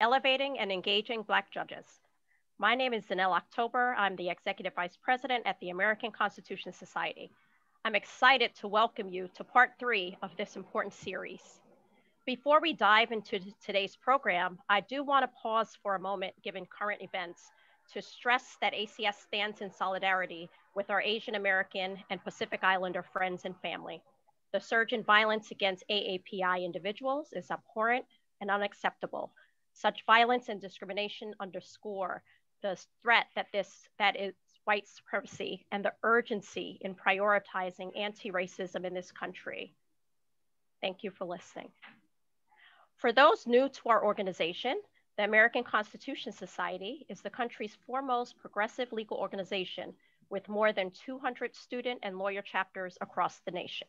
Elevating and Engaging Black Judges. My name is Zinelle October. I'm the Executive Vice President at the American Constitution Society. I'm excited to welcome you to part 3 of this important series. Before we dive into today's program, I do want to pause for a moment, given current events, to stress that ACS stands in solidarity with our Asian American and Pacific Islander friends and family. The surge in violence against AAPI individuals is abhorrent and unacceptable. Such violence and discrimination underscore the threat that is white supremacy and the urgency in prioritizing anti-racism in this country. Thank you for listening. For those new to our organization, the American Constitution Society is the country's foremost progressive legal organization with more than 200 student and lawyer chapters across the nation.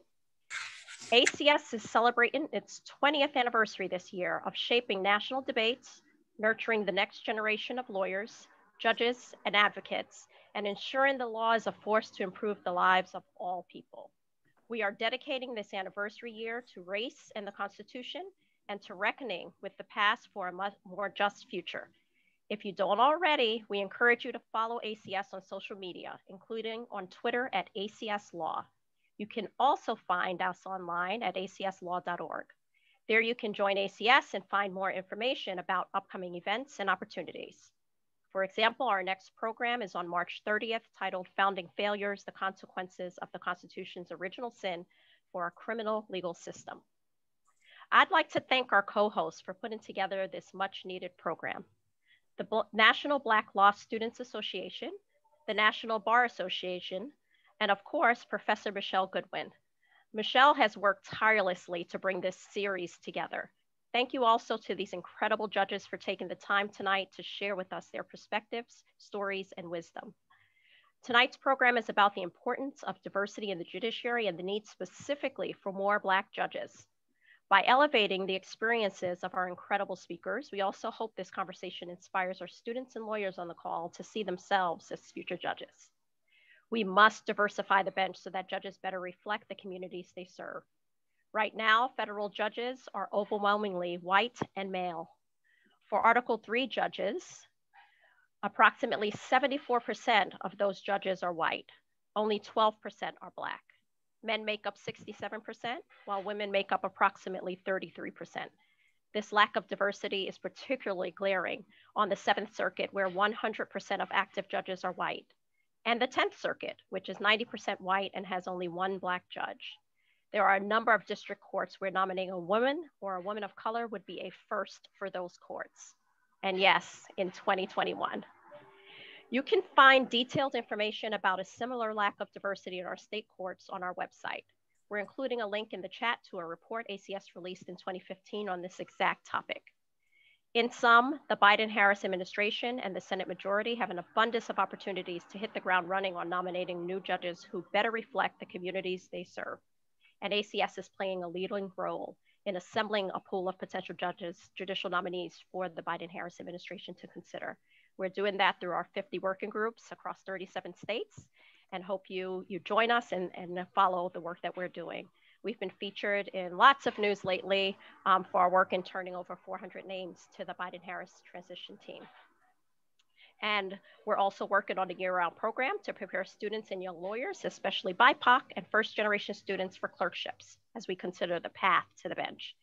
ACS is celebrating its 20th anniversary this year of shaping national debates, nurturing the next generation of lawyers, judges, and advocates, and ensuring the law is a force to improve the lives of all people. We are dedicating this anniversary year to race and the Constitution and to reckoning with the past for a much more just future. If you don't already, we encourage you to follow ACS on social media, including on Twitter at ACS Law. You can also find us online at acslaw.org. There you can join ACS and find more information about upcoming events and opportunities. For example, our next program is on March 30th, titled Founding Failures, the Consequences of the Constitution's Original Sin for Our Criminal Legal System. I'd like to thank our co-hosts for putting together this much needed program. The National Black Law Students Association, the National Bar Association, and of course, Professor Michelle Goodwin. Michelle has worked tirelessly to bring this series together. Thank you also to these incredible judges for taking the time tonight to share with us their perspectives, stories, and wisdom. Tonight's program is about the importance of diversity in the judiciary and the need specifically for more Black judges. By elevating the experiences of our incredible speakers, we also hope this conversation inspires our students and lawyers on the call to see themselves as future judges. We must diversify the bench so that judges better reflect the communities they serve. Right now, federal judges are overwhelmingly white and male. For Article III judges, approximately 74% of those judges are white. Only 12% are Black. Men make up 67%, while women make up approximately 33%. This lack of diversity is particularly glaring on the 7th Circuit, where 100% of active judges are white, and the 10th Circuit, which is 90% white and has only one Black judge. There are a number of district courts where nominating a woman or a woman of color would be a first for those courts. And yes, in 2021. You can find detailed information about a similar lack of diversity in our state courts on our website. We're including a link in the chat to a report ACS released in 2015 on this exact topic. In sum, the Biden-Harris administration and the Senate majority have an abundance of opportunities to hit the ground running on nominating new judges who better reflect the communities they serve. And ACS is playing a leading role in assembling a pool of potential judges, judicial nominees for the Biden-Harris administration to consider. We're doing that through our 50 working groups across 37 states, and hope you join us and follow the work that we're doing. We've been featured in lots of news lately for our work in turning over 400 names to the Biden-Harris transition team. And we're also working on a year-round program to prepare students and young lawyers, especially BIPOC and first-generation students, for clerkships as we consider the path to the bench.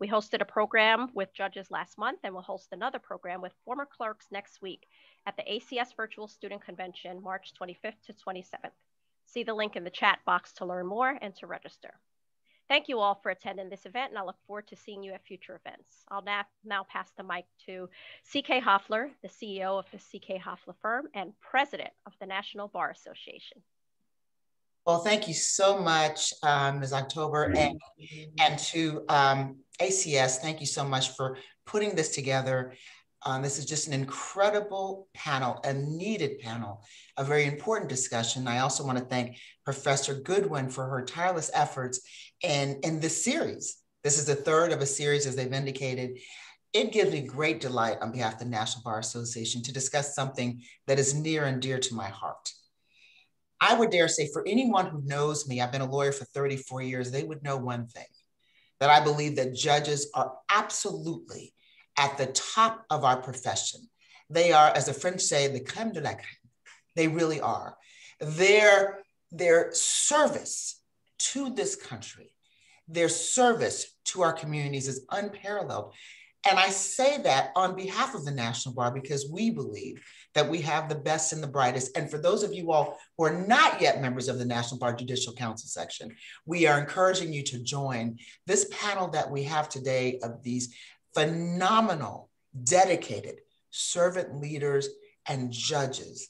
We hosted a program with judges last month, and we'll host another program with former clerks next week at the ACS Virtual Student Convention, March 25th to 27th. See the link in the chat box to learn more and to register. Thank you all for attending this event, and I look forward to seeing you at future events. I'll now pass the mic to CK Hoffler, the CEO of the CK Hoffler Firm and President of the National Bar Association. Well, thank you so much, Ms. October, and to ACS, thank you so much for putting this together. This is just an incredible panel, a needed panel, a very important discussion. I also want to thank Professor Goodwin for her tireless efforts in this series. This is the third of a series, as they've indicated. It gives me great delight on behalf of the National Bar Association to discuss something that is near and dear to my heart. I would dare say, for anyone who knows me, I've been a lawyer for 34 years, they would know one thing, that I believe that judges are absolutely at the top of our profession. They are, as the French say, the crème de la crème. They really are. Their service to this country, their service to our communities is unparalleled. And I say that on behalf of the National Bar because we believe that we have the best and the brightest. And for those of you all who are not yet members of the National Bar Judicial Council section, we are encouraging you to join this panel that we have today of these phenomenal, dedicated servant leaders and judges.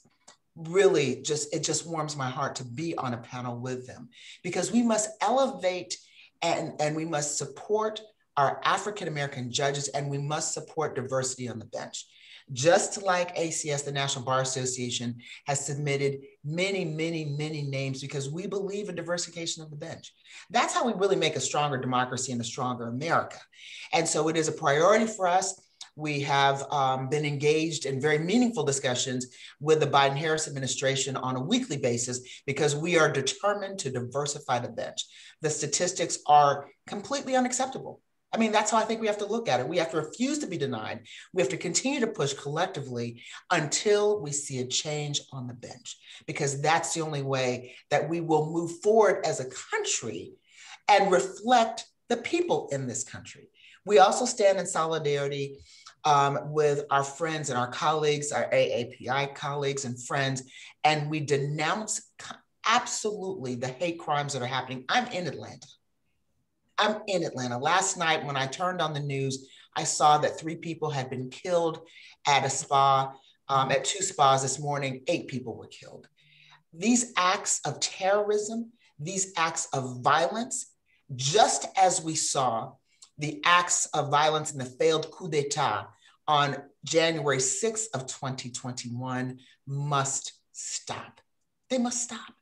Really, it just warms my heart to be on a panel with them because we must elevate and we must support our African-American judges, and we must support diversity on the bench. Just like ACS, the National Bar Association has submitted many, many, many names because we believe in diversification of the bench. That's how we really make a stronger democracy and a stronger America. And so it is a priority for us. We have been engaged in very meaningful discussions with the Biden-Harris administration on a weekly basis because we are determined to diversify the bench. The statistics are completely unacceptable. I mean, that's how I think we have to look at it. We have to refuse to be denied. We have to continue to push collectively until we see a change on the bench, because that's the only way that we will move forward as a country and reflect the people in this country. We also stand in solidarity with our friends and our colleagues, our AAPI colleagues and friends, and we denounce absolutely the hate crimes that are happening. I'm in Atlanta. Last night, when I turned on the news, I saw that 3 people had been killed at a spa, at 2 spas this morning, 8 people were killed. These acts of terrorism, these acts of violence, just as we saw the acts of violence in the failed coup d'etat on January 6th of 2021, must stop. They must stop.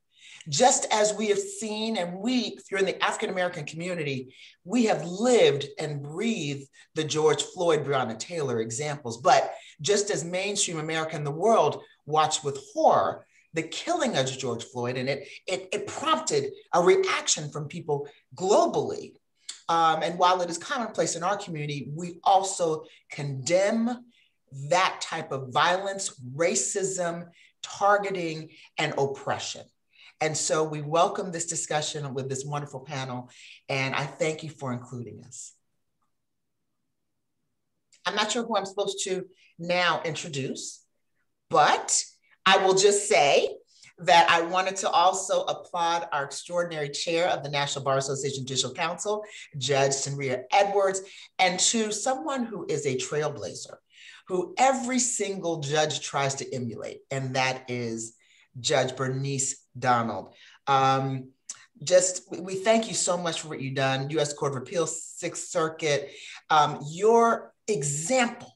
Just as we have seen, and we, if you're in the African-American community, we have lived and breathed the George Floyd, Breonna Taylor examples, but just as mainstream America and the world watched with horror the killing of George Floyd, and it prompted a reaction from people globally. And while it is commonplace in our community, we also condemn that type of violence, racism, targeting, and oppression. And so we welcome this discussion with this wonderful panel, and I thank you for including us. I'm not sure who I'm supposed to now introduce, but I will just say that I wanted to also applaud our extraordinary chair of the National Bar Association Judicial Council, Judge Cenceria Edwards, and to someone who is a trailblazer, who every single judge tries to emulate, and that is Judge Bernice Donald. We thank you so much for what you've done, U.S. Court of Appeals, Sixth Circuit. Your example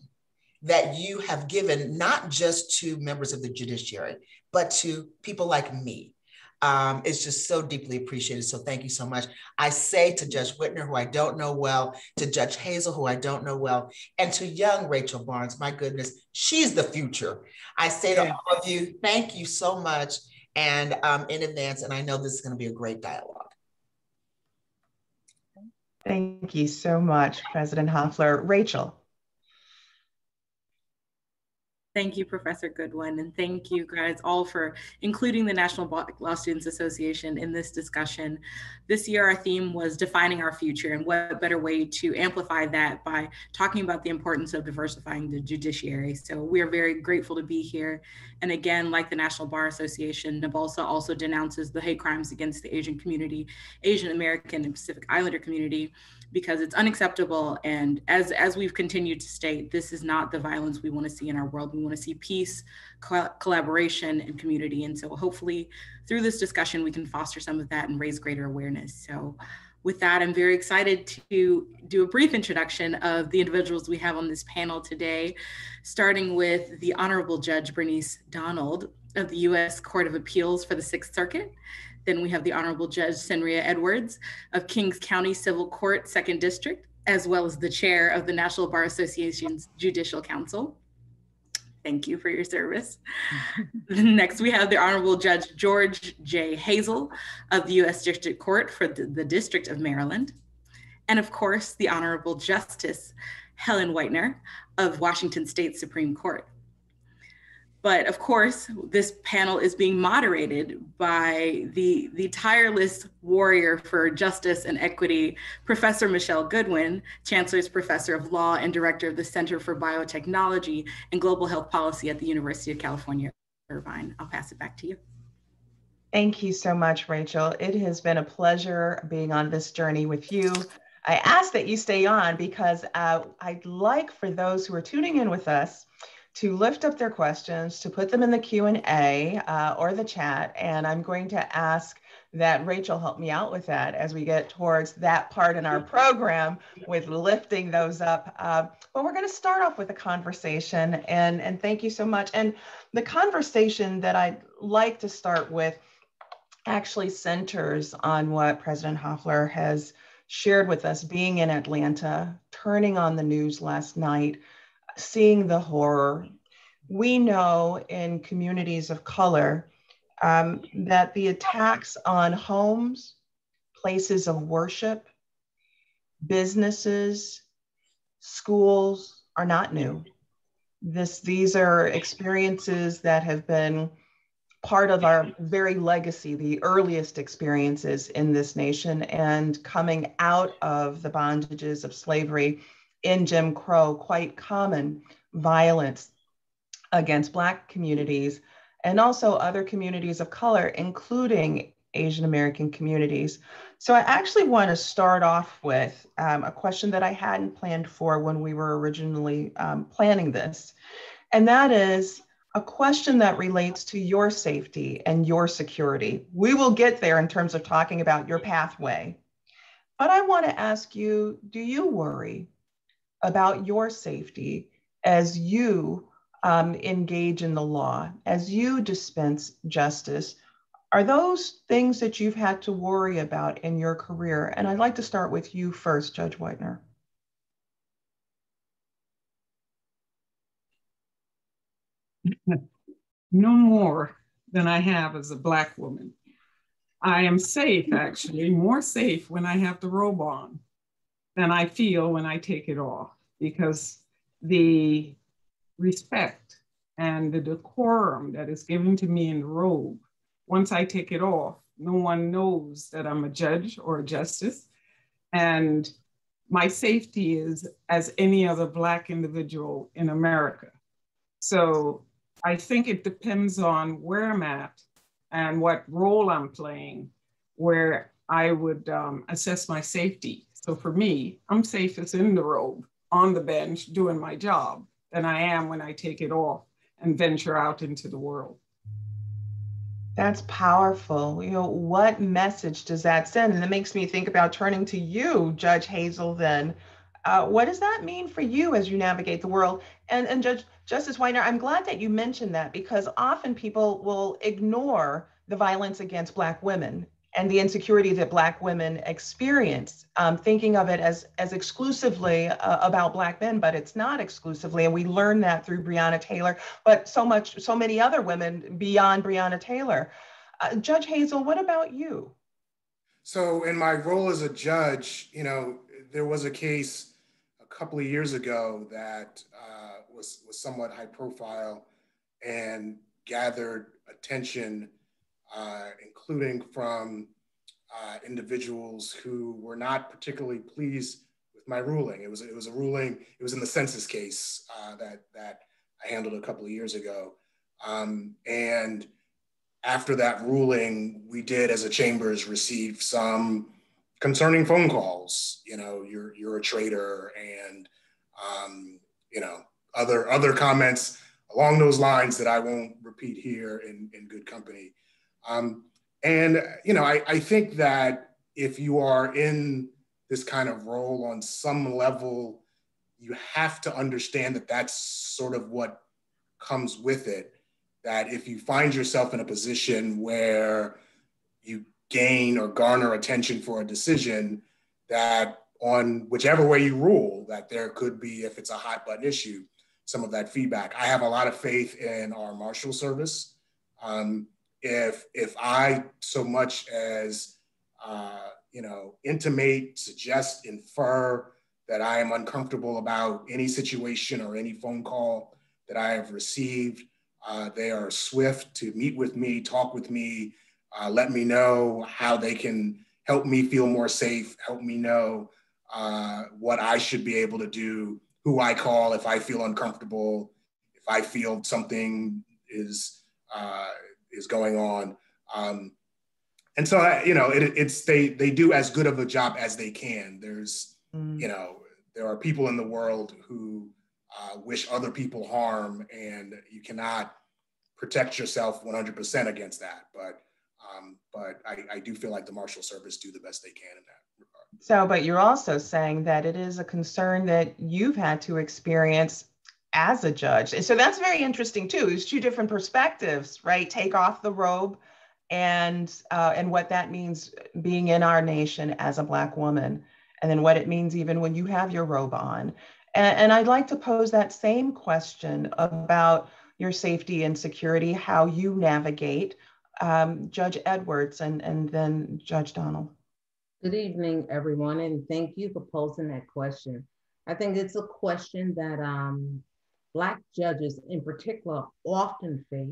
that you have given, not just to members of the judiciary, but to people like me, is just so deeply appreciated. So thank you so much. I say to Judge Whitener, who I don't know well, to Judge Hazel, who I don't know well, and to young Rachel Barnes, my goodness, she's the future. I say to all of you, thank you so much and in advance, and I know this is gonna be a great dialogue. Thank you so much, President Hoffler. Rachel. Thank you, Professor Goodwin, and thank you guys all for including the National Black Law Students Association in this discussion. This year, our theme was defining our future, and what better way to amplify that by talking about the importance of diversifying the judiciary. So we are very grateful to be here. And again, like the National Bar Association, NABALSA also denounces the hate crimes against the Asian community, Asian American and Pacific Islander community, because it's unacceptable. And as we've continued to state, this is not the violence we want to see in our world. We want to see peace, collaboration, and community. And so hopefully through this discussion, we can foster some of that and raise greater awareness. So with that, I'm very excited to do a brief introduction of the individuals we have on this panel today, starting with the Honorable Judge Bernice Donald of the U.S. Court of Appeals for the Sixth Circuit. Then we have the Honorable Judge Cenceria Edwards of Kings County Civil Court, 2nd District, as well as the chair of the National Bar Association's Judicial Council. Thank you for your service. Next, we have the Honorable Judge George J. Hazel of the U.S. District Court for the District of Maryland. And of course, the Honorable Justice Helen Whitener of Washington State Supreme Court. But of course, this panel is being moderated by the tireless warrior for justice and equity, Professor Michelle Goodwin, Chancellor's Professor of Law and Director of the Center for Biotechnology and Global Health Policy at the University of California, Irvine. I'll pass it back to you. Thank you so much, Rachel. It has been a pleasure being on this journey with you. I ask that you stay on because I'd like for those who are tuning in with us to lift up their questions, to put them in the Q&A or the chat. And I'm going to ask that Rachel help me out with that as we get towards that part in our program with lifting those up. But we're gonna start off with a conversation, and thank you so much. And the conversation that I'd like to start with actually centers on what President Hoffler has shared with us, being in Atlanta, turning on the news last night, seeing the horror. We know in communities of color that the attacks on homes, places of worship, businesses, schools are not new. These are experiences that have been part of our very legacy, the earliest experiences in this nation, and coming out of the bondages of slavery in Jim Crow, quite common violence against Black communities and also other communities of color, including Asian American communities. So I actually want to start off with a question that I hadn't planned for when we were originally planning this. And that is a question that relates to your safety and your security. We will get there in terms of talking about your pathway, but I want to ask you, do you worry about your safety as you engage in the law, as you dispense justice? Are those things that you've had to worry about in your career? And I'd like to start with you first, Judge Whitener. No more than I have as a Black woman. I am safe, actually, more safe when I have the robe on than I feel when I take it off, because the respect and the decorum that is given to me in the robe, once I take it off, no one knows that I'm a judge or a justice. And my safety is as any other Black individual in America. So I think it depends on where I'm at and what role I'm playing, where I would assess my safety. So for me, I'm safest in the robe, on the bench, doing my job, than I am when I take it off and venture out into the world. That's powerful. You know, what message does that send? And it makes me think about turning to you, Judge Hazel, then. What does that mean for you as you navigate the world? And Justice Whitener, I'm glad that you mentioned that, because often people will ignore the violence against Black women and the insecurity that Black women experience, thinking of it as exclusively about Black men, but it's not exclusively. And we learned that through Breonna Taylor, but so many other women beyond Breonna Taylor. Judge Hazel, what about you? So in my role as a judge, you know, there was a case a couple of years ago that was somewhat high profile and gathered attention, including from individuals who were not particularly pleased with my ruling. It was a ruling, it was in the census case that I handled a couple of years ago. And after that ruling, we did as a chambers receive some concerning phone calls. You know, you're a traitor, and you know, other comments along those lines that I won't repeat here in good company. And you know, I think that if you are in this kind of role on some level, you have to understand that that's sort of what comes with it. That if you find yourself in a position where you gain or garner attention for a decision, that on whichever way you rule, that there could be, if it's a hot button issue, some of that feedback. I have a lot of faith in our marshal service. If I so much as, you know, intimate, suggest, infer that I am uncomfortable about any situation or any phone call that I have received. They are swift to meet with me, talk with me, let me know how they can help me feel more safe, help me know what I should be able to do, who I call if I feel uncomfortable, if I feel something is going on. And so, they do as good of a job as they can. There's, there are people in the world who wish other people harm, and you cannot protect yourself 100% against that. But I do feel like the Marshal Service do the best they can in that regard. So, but you're also saying that it is a concern that you've had to experience as a judge. And so that's very interesting too. It's two different perspectives, right? Take off the robe and what that means being in our nation as a Black woman, and then what it means even when you have your robe on. And I'd like to pose that same question about your safety and security, how you navigate. Judge Edwards and then Judge Donald. Good evening, everyone, and thank you for posing that question. I think it's a question that Black judges in particular often face,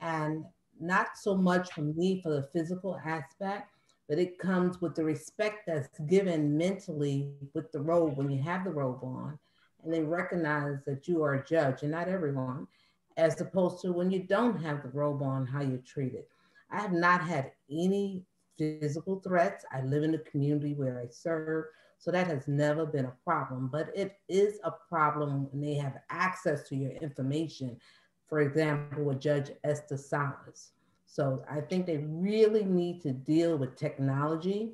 and not so much from me for the physical aspect, but it comes with the respect that's given mentally with the robe, when you have the robe on, and they recognize that you are a judge, and not everyone, as opposed to when you don't have the robe on, how you're treated. I have not had any physical threats. I live in the community where I serve, so that has never been a problem, but it is a problem when they have access to your information. For example, with Judge Esther Salas. So I think they really need to deal with technology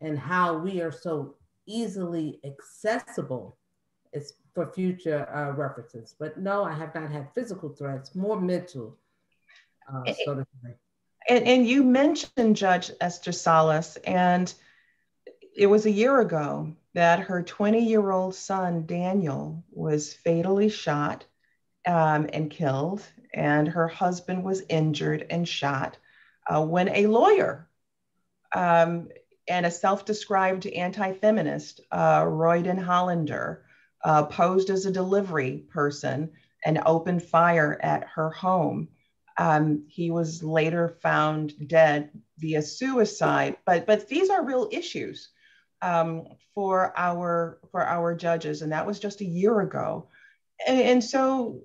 and how we are so easily accessible. It's for future references. But no, I have not had physical threats, more mental. Sort of thing. And you mentioned Judge Esther Salas, and it was a year ago that her 20-year-old son, Daniel, was fatally shot and killed, and her husband was injured and shot when a lawyer and a self-described anti-feminist, Royden Hollander, posed as a delivery person and opened fire at her home. He was later found dead via suicide, but these are real issues for our judges, and that was just a year ago. And so,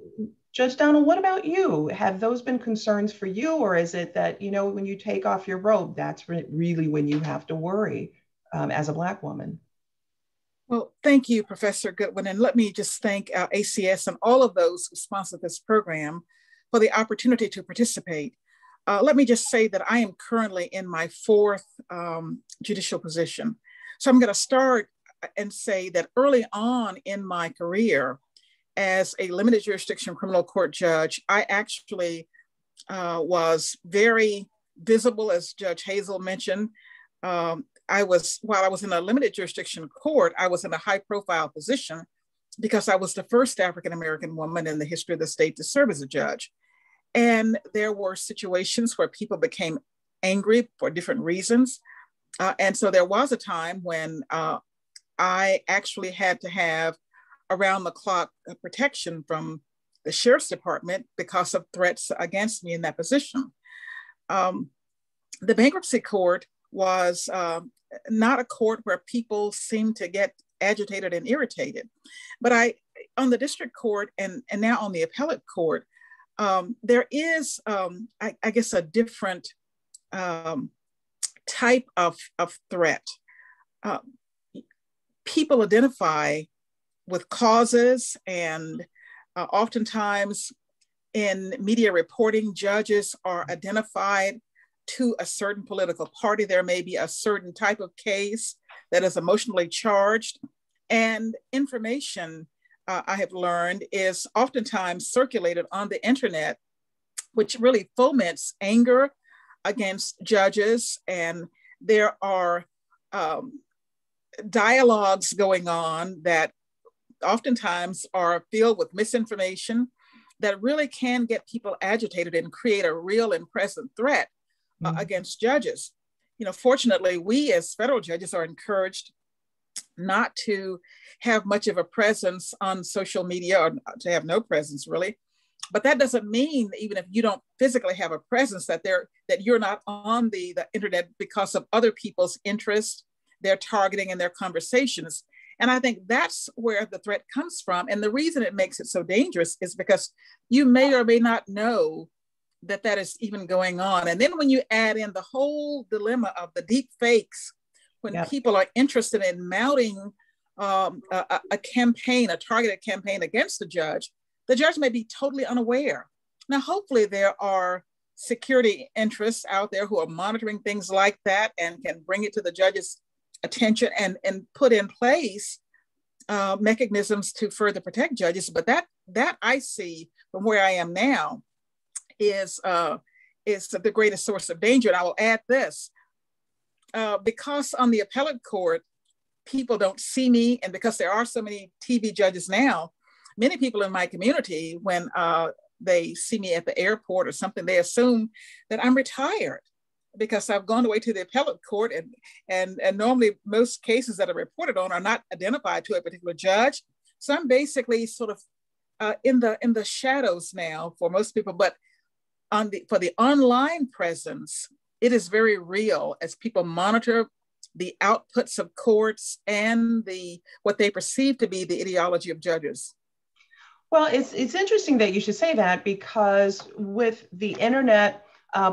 Judge Donald, what about you? Have those been concerns for you, or is it that, when you take off your robe, that's really when you have to worry as a Black woman? Well, thank you, Professor Goodwin. And let me just thank our ACS and all of those who sponsored this program for the opportunity to participate. Let me just say that I am currently in my fourth judicial position. So I'm going to start and say that early on in my career, as a limited jurisdiction criminal court judge, I actually was very visible, as Judge Hazel mentioned. While I was in a limited jurisdiction court, I was in a high profile position because I was the first African-American woman in the history of the state to serve as a judge. And there were situations where people became angry for different reasons. And so there was a time when I actually had to have around the clock protection from the sheriff's department because of threats against me in that position. The bankruptcy court was not a court where people seemed to get agitated and irritated, but on the district court and now on the appellate court, there is, I guess, a different type of threat. People identify with causes, and oftentimes in media reporting, judges are identified to a certain political party. There may be a certain type of case that is emotionally charged, and information I have learned is oftentimes circulated on the internet, which really foments anger against judges. And there are dialogues going on that oftentimes are filled with misinformation that really can get people agitated and create a real and present threat against judges. Fortunately, we as federal judges are encouraged not to have much of a presence on social media, or to have no presence really. But that doesn't mean that even if you don't physically have a presence, that you're not on the internet because of other people's interests, their targeting and their conversations. And I think that's where the threat comes from. And the reason it makes it so dangerous is because you may or may not know that that is even going on. And then when you add in the whole dilemma of the deep fakes, when yeah. people are interested in mounting a campaign, a targeted campaign against the judge may be totally unaware. Now, hopefully there are security interests out there who are monitoring things like that and can bring it to the judge's attention and put in place mechanisms to further protect judges. But that I see from where I am now is the greatest source of danger. And I will add this, because on the appellate court, people don't see me, and because there are so many TV judges now, many people in my community, when they see me at the airport or something, they assume that I'm retired because I've gone away to the appellate court, and normally most cases that are reported on are not identified to a particular judge. So I'm basically sort of in the shadows now for most people, but for the online presence, it is very real as people monitor the outputs of courts and what they perceive to be the ideology of judges. Well, it's interesting that you should say that, because with the internet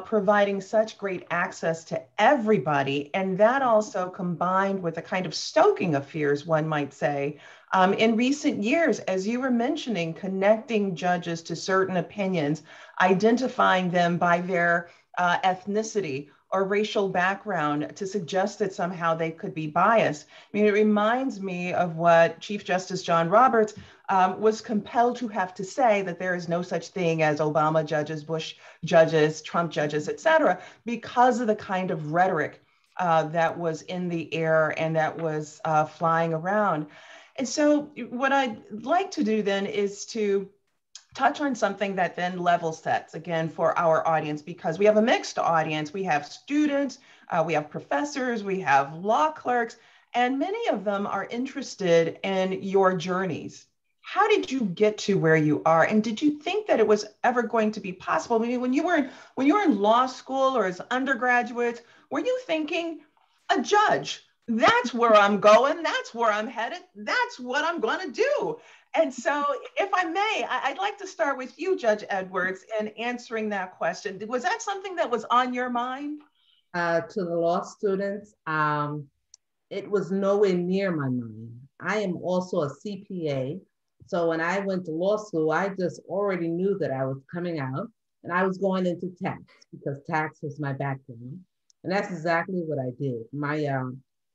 providing such great access to everybody, and that also combined with a kind of stoking of fears, one might say, in recent years, as you were mentioning, connecting judges to certain opinions, identifying them by their ethnicity or racial background to suggest that somehow they could be biased. I mean, it reminds me of what Chief Justice John Roberts was compelled to have to say, that there is no such thing as Obama judges, Bush judges, Trump judges, et cetera, because of the kind of rhetoric that was in the air and that was flying around. And so what I'd like to do then is to touch on something that then level sets again for our audience, because we have a mixed audience. We have students, we have professors, we have law clerks, and many of them are interested in your journeys. How did you get to where you are? And did you think that it was ever going to be possible? I mean, when you were in law school or as undergraduates, were you thinking, a judge, that's where I'm going, that's where I'm headed, that's what I'm gonna do? And so, if I may, I'd like to start with you, Judge Edwards, in answering that question. Was that something that was on your mind? To the law students, it was nowhere near my mind. I am also a CPA. So when I went to law school, I just already knew that I was coming out and I was going into tax, because tax was my background. And that's exactly what I did. My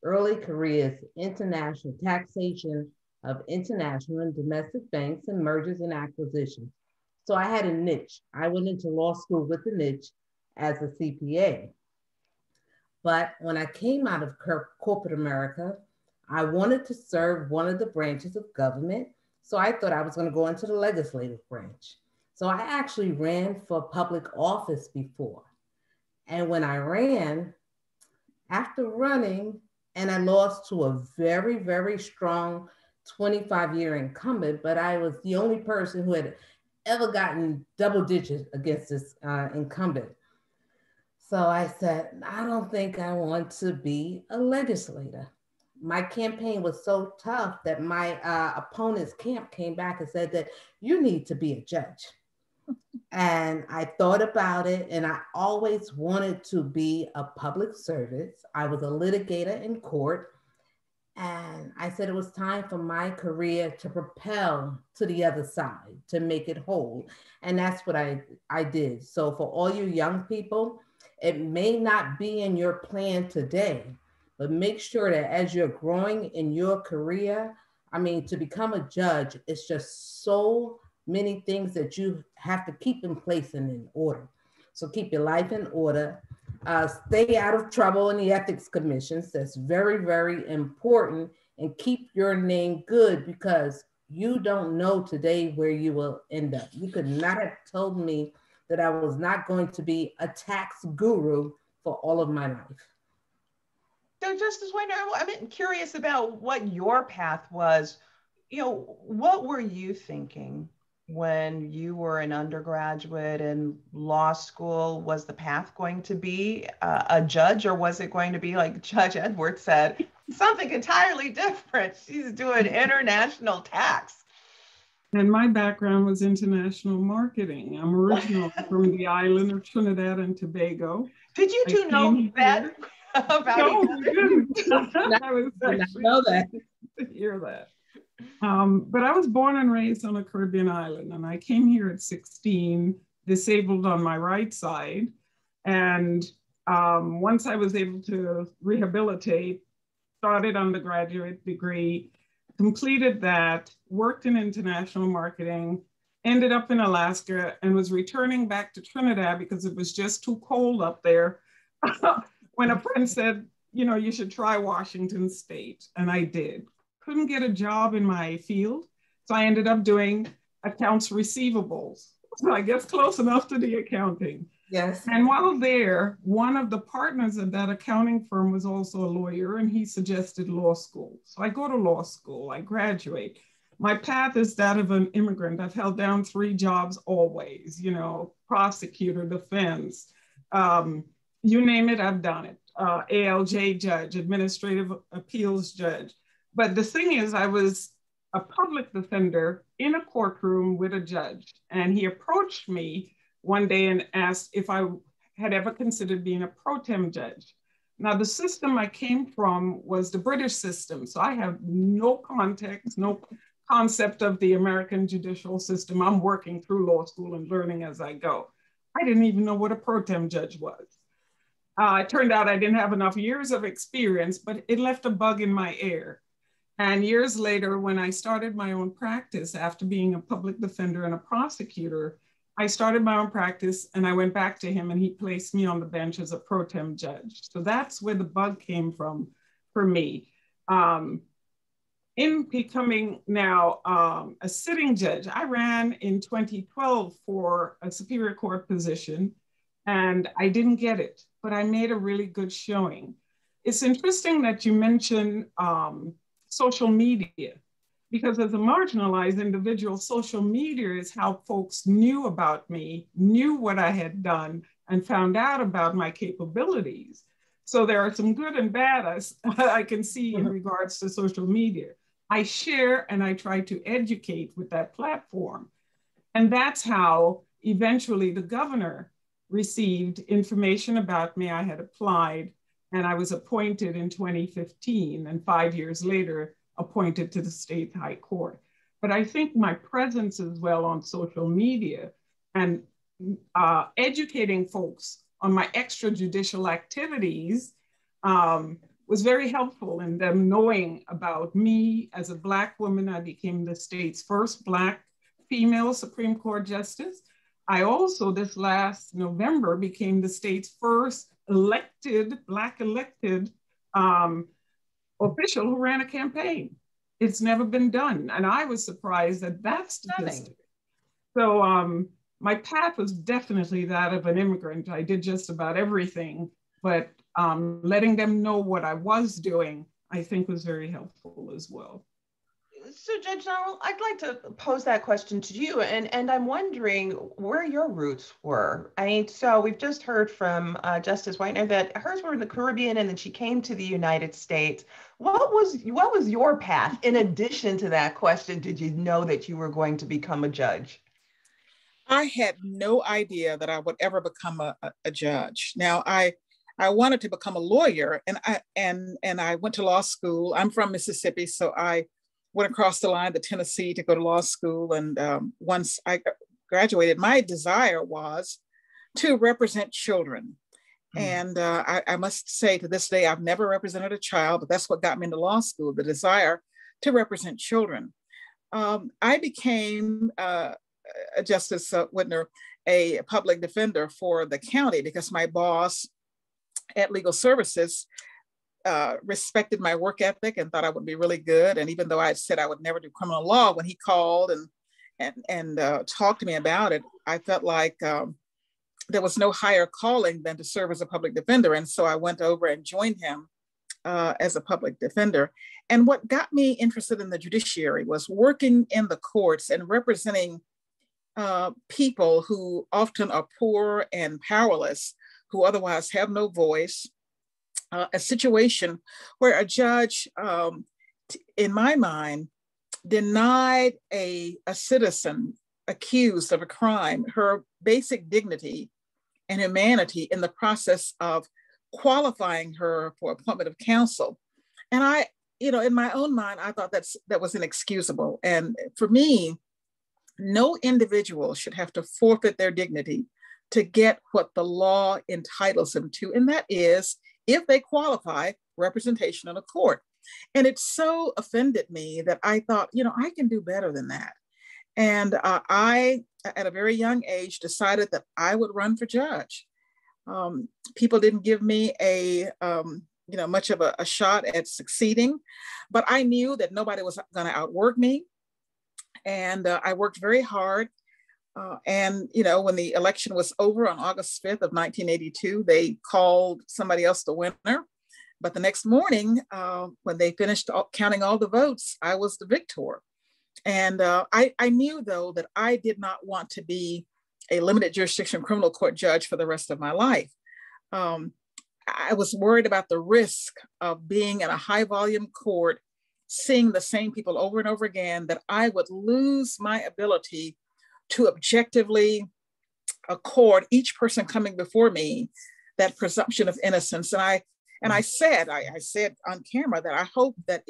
early career is international taxation of international and domestic banks and mergers and acquisitions. So I had a niche. I went into law school with a niche as a CPA. But when I came out of corporate America, I wanted to serve one of the branches of government. So I thought I was going to go into the legislative branch. So I actually ran for public office before. And when I ran, after running, and I lost to a very, very strong 25-year incumbent, but I was the only person who had ever gotten double digits against this incumbent. So I said, I don't think I want to be a legislator. My campaign was so tough that my opponent's camp came back and said that you need to be a judge. And I thought about it, and I always wanted to be a public servant. I was a litigator in court. And I said it was time for my career to propel to the other side, to make it whole. And that's what I did. So for all you young people, it may not be in your plan today, but make sure that as you're growing in your career, I mean, to become a judge, it's just so many things that you have to keep in place and in order. So keep your life in order. Stay out of trouble in the ethics commissions. That's very, very important. And keep your name good, because you don't know today where you will end up. You could not have told me that I was not going to be a tax guru for all of my life. Justice Whitener, I'm curious about what your path was. You know, what were you thinking when you were an undergraduate in law school? Was the path going to be a judge, or was it going to be, like Judge Edwards said, something entirely different? She's doing international tax. And my background was international marketing. I'm original from the island of Trinidad and Tobago. Did you two know that? No, I didn't. I was actually know that. To hear that. But I was born and raised on a Caribbean island, and I came here at 16, disabled on my right side. And once I was able to rehabilitate, started undergraduate degree, completed that, worked in international marketing, ended up in Alaska, and was returning back to Trinidad because it was just too cold up there. When a friend said, you know, you should try Washington State, and I did. Couldn't get a job in my field, so I ended up doing accounts receivables. So I guess close enough to the accounting. Yes. And while there, one of the partners of that accounting firm was also a lawyer, and he suggested law school. So I go to law school, I graduate. My path is that of an immigrant. I've held down three jobs always, you know, prosecutor, defense, you name it, I've done it. ALJ judge, administrative appeals judge. But the thing is, I was a public defender in a courtroom with a judge. And he approached me one day and asked if I had ever considered being a pro tem judge. Now, the system I came from was the British system. So I have no context, no concept of the American judicial system. I'm working through law school and learning as I go. I didn't even know what a pro tem judge was. It turned out I didn't have enough years of experience, but it left a bug in my ear. And years later, when I started my own practice after being a public defender and a prosecutor, I started my own practice and I went back to him and he placed me on the bench as a pro tem judge. So that's where the bug came from for me. In becoming now a sitting judge, I ran in 2012 for a Superior Court position and I didn't get it, but I made a really good showing. It's interesting that you mentioned social media, because as a marginalized individual, social media is how folks knew about me, knew what I had done, and found out about my capabilities. So there are some good and bad I can see in regards to social media. I share and I try to educate with that platform. And that's how eventually the governor received information about me. I had applied and I was appointed in 2015, and 5 years later, appointed to the state high court. But I think my presence as well on social media and educating folks on my extrajudicial activities was very helpful in them knowing about me. As a Black woman, I became the state's first Black female Supreme Court justice. I also, this last November, became the state's first Black elected official who ran a campaign. It's never been done. And I was surprised at that statistic. So my path was definitely that of an immigrant. I did just about everything, but letting them know what I was doing, I think was very helpful as well. So Judge Donald, I'd like to pose that question to you, and I'm wondering where your roots were. I mean, so we've just heard from Justice Whitener that hers were in the Caribbean and then she came to the United States. What was your path? In addition to that question, did you know that you were going to become a judge? I had no idea that I would ever become a judge. Now, I wanted to become a lawyer, and I went to law school. I'm from Mississippi, so I went across the line to Tennessee to go to law school. And once I graduated, my desire was to represent children. Mm-hmm. And I must say to this day, I've never represented a child, but that's what got me into law school, the desire to represent children. I became, Justice Whitener, a public defender for the county because my boss at Legal Services respected my work ethic and thought I would be really good. And even though I said I would never do criminal law, when he called and talked to me about it, I felt like there was no higher calling than to serve as a public defender. And so I went over and joined him as a public defender. And what got me interested in the judiciary was working in the courts and representing people who often are poor and powerless, who otherwise have no voice, a situation where a judge, in my mind, denied a citizen accused of a crime her basic dignity and humanity in the process of qualifying her for appointment of counsel. And I, you know, in my own mind, I thought that was inexcusable. And for me, no individual should have to forfeit their dignity to get what the law entitles them to. And that is, if they qualify, representation in a court. And it so offended me that I thought, you know, I can do better than that. And I, at a very young age, decided that I would run for judge. People didn't give me much of a shot at succeeding, but I knew that nobody was going to outwork me. And I worked very hard. And, you know, when the election was over on August 5th of 1982, they called somebody else the winner. But the next morning, when they finished counting all the votes, I was the victor. And I knew, though, that I did not want to be a limited jurisdiction criminal court judge for the rest of my life. I was worried about the risk of being in a high volume court, seeing the same people over and over again, that I would lose my ability to objectively accord each person coming before me that presumption of innocence. And I said on camera that I hope that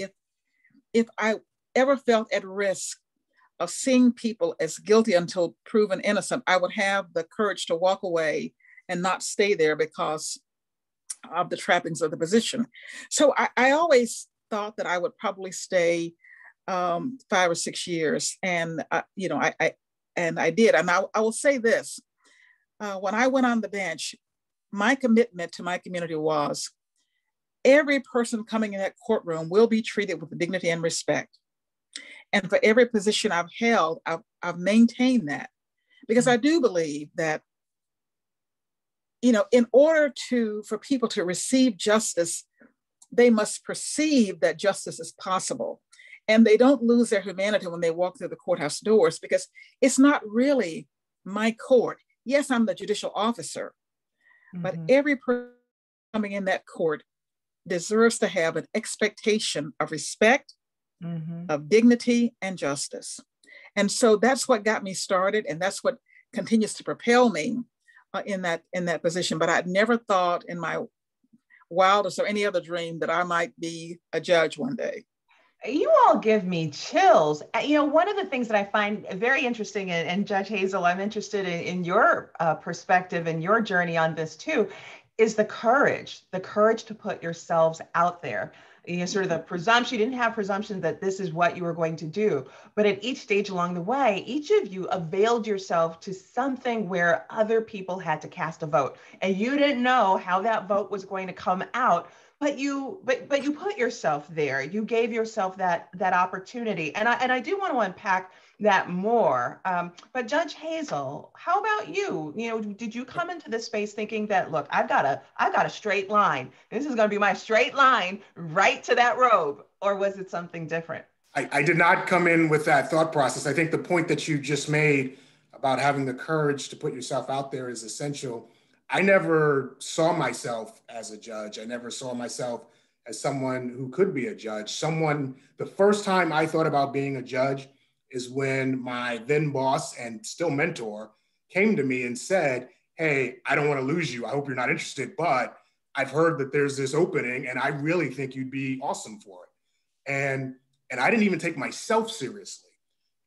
if I ever felt at risk of seeing people as guilty until proven innocent, I would have the courage to walk away and not stay there because of the trappings of the position. So I always thought that I would probably stay 5 or 6 years. And, I did. And I will say this, when I went on the bench, my commitment to my community was every person coming in that courtroom will be treated with dignity and respect. And for every position I've held, I've maintained that, because I do believe that, you know, in order for people to receive justice, they must perceive that justice is possible. And they don't lose their humanity when they walk through the courthouse doors, because it's not really my court. Yes, I'm the judicial officer, but every person coming in that court deserves to have an expectation of respect, of dignity and justice. And so that's what got me started. And that's what continues to propel me in that position. But I'd never thought in my wildest or any other dream that I might be a judge one day. You all give me chills. You know, one of the things that I find very interesting, and Judge Hazel, I'm interested in your perspective and your journey on this too, is the courage to put yourselves out there. You know, sort of the presumption, you didn't have presumption that this is what you were going to do. But at each stage along the way, each of you availed yourself to something where other people had to cast a vote. And you didn't know how that vote was going to come out, but you put yourself there. You gave yourself that opportunity. And I do want to unpack that more. But Judge Hazel, how about you? You know, did you come into this space thinking that, look, I've got a straight line. This is going to be my straight line right to that robe, or was it something different? I did not come in with that thought process. I think the point that you just made about having the courage to put yourself out there is essential. I never saw myself as a judge. I never saw myself as someone who could be a judge. The first time I thought about being a judge is when my then boss and still mentor came to me and said, hey, I don't want to lose you. I hope you're not interested, but I've heard that there's this opening and I really think you'd be awesome for it. And I didn't even take myself seriously.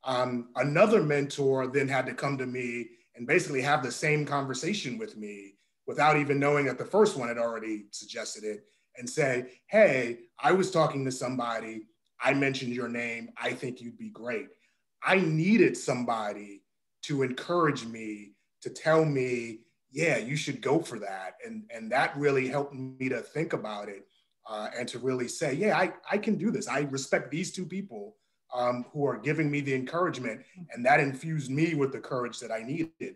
Another mentor then had to come to me and basically have the same conversation with me without even knowing that the first one had already suggested it, and say, hey, I was talking to somebody, I mentioned your name, I think you'd be great. I needed somebody to encourage me, to tell me, yeah, you should go for that. And that really helped me to think about it and to really say, yeah, I can do this. I respect these two people who are giving me the encouragement. And that infused me with the courage that I needed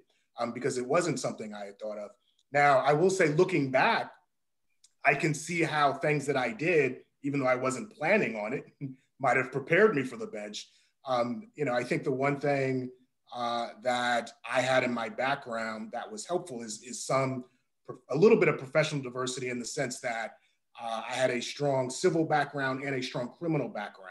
because it wasn't something I had thought of. Now, I will say, looking back, I can see how things that I did, even though I wasn't planning on it, might have prepared me for the bench. You know, I think the one thing that I had in my background that was helpful is a little bit of professional diversity, in the sense that I had a strong civil background and a strong criminal background.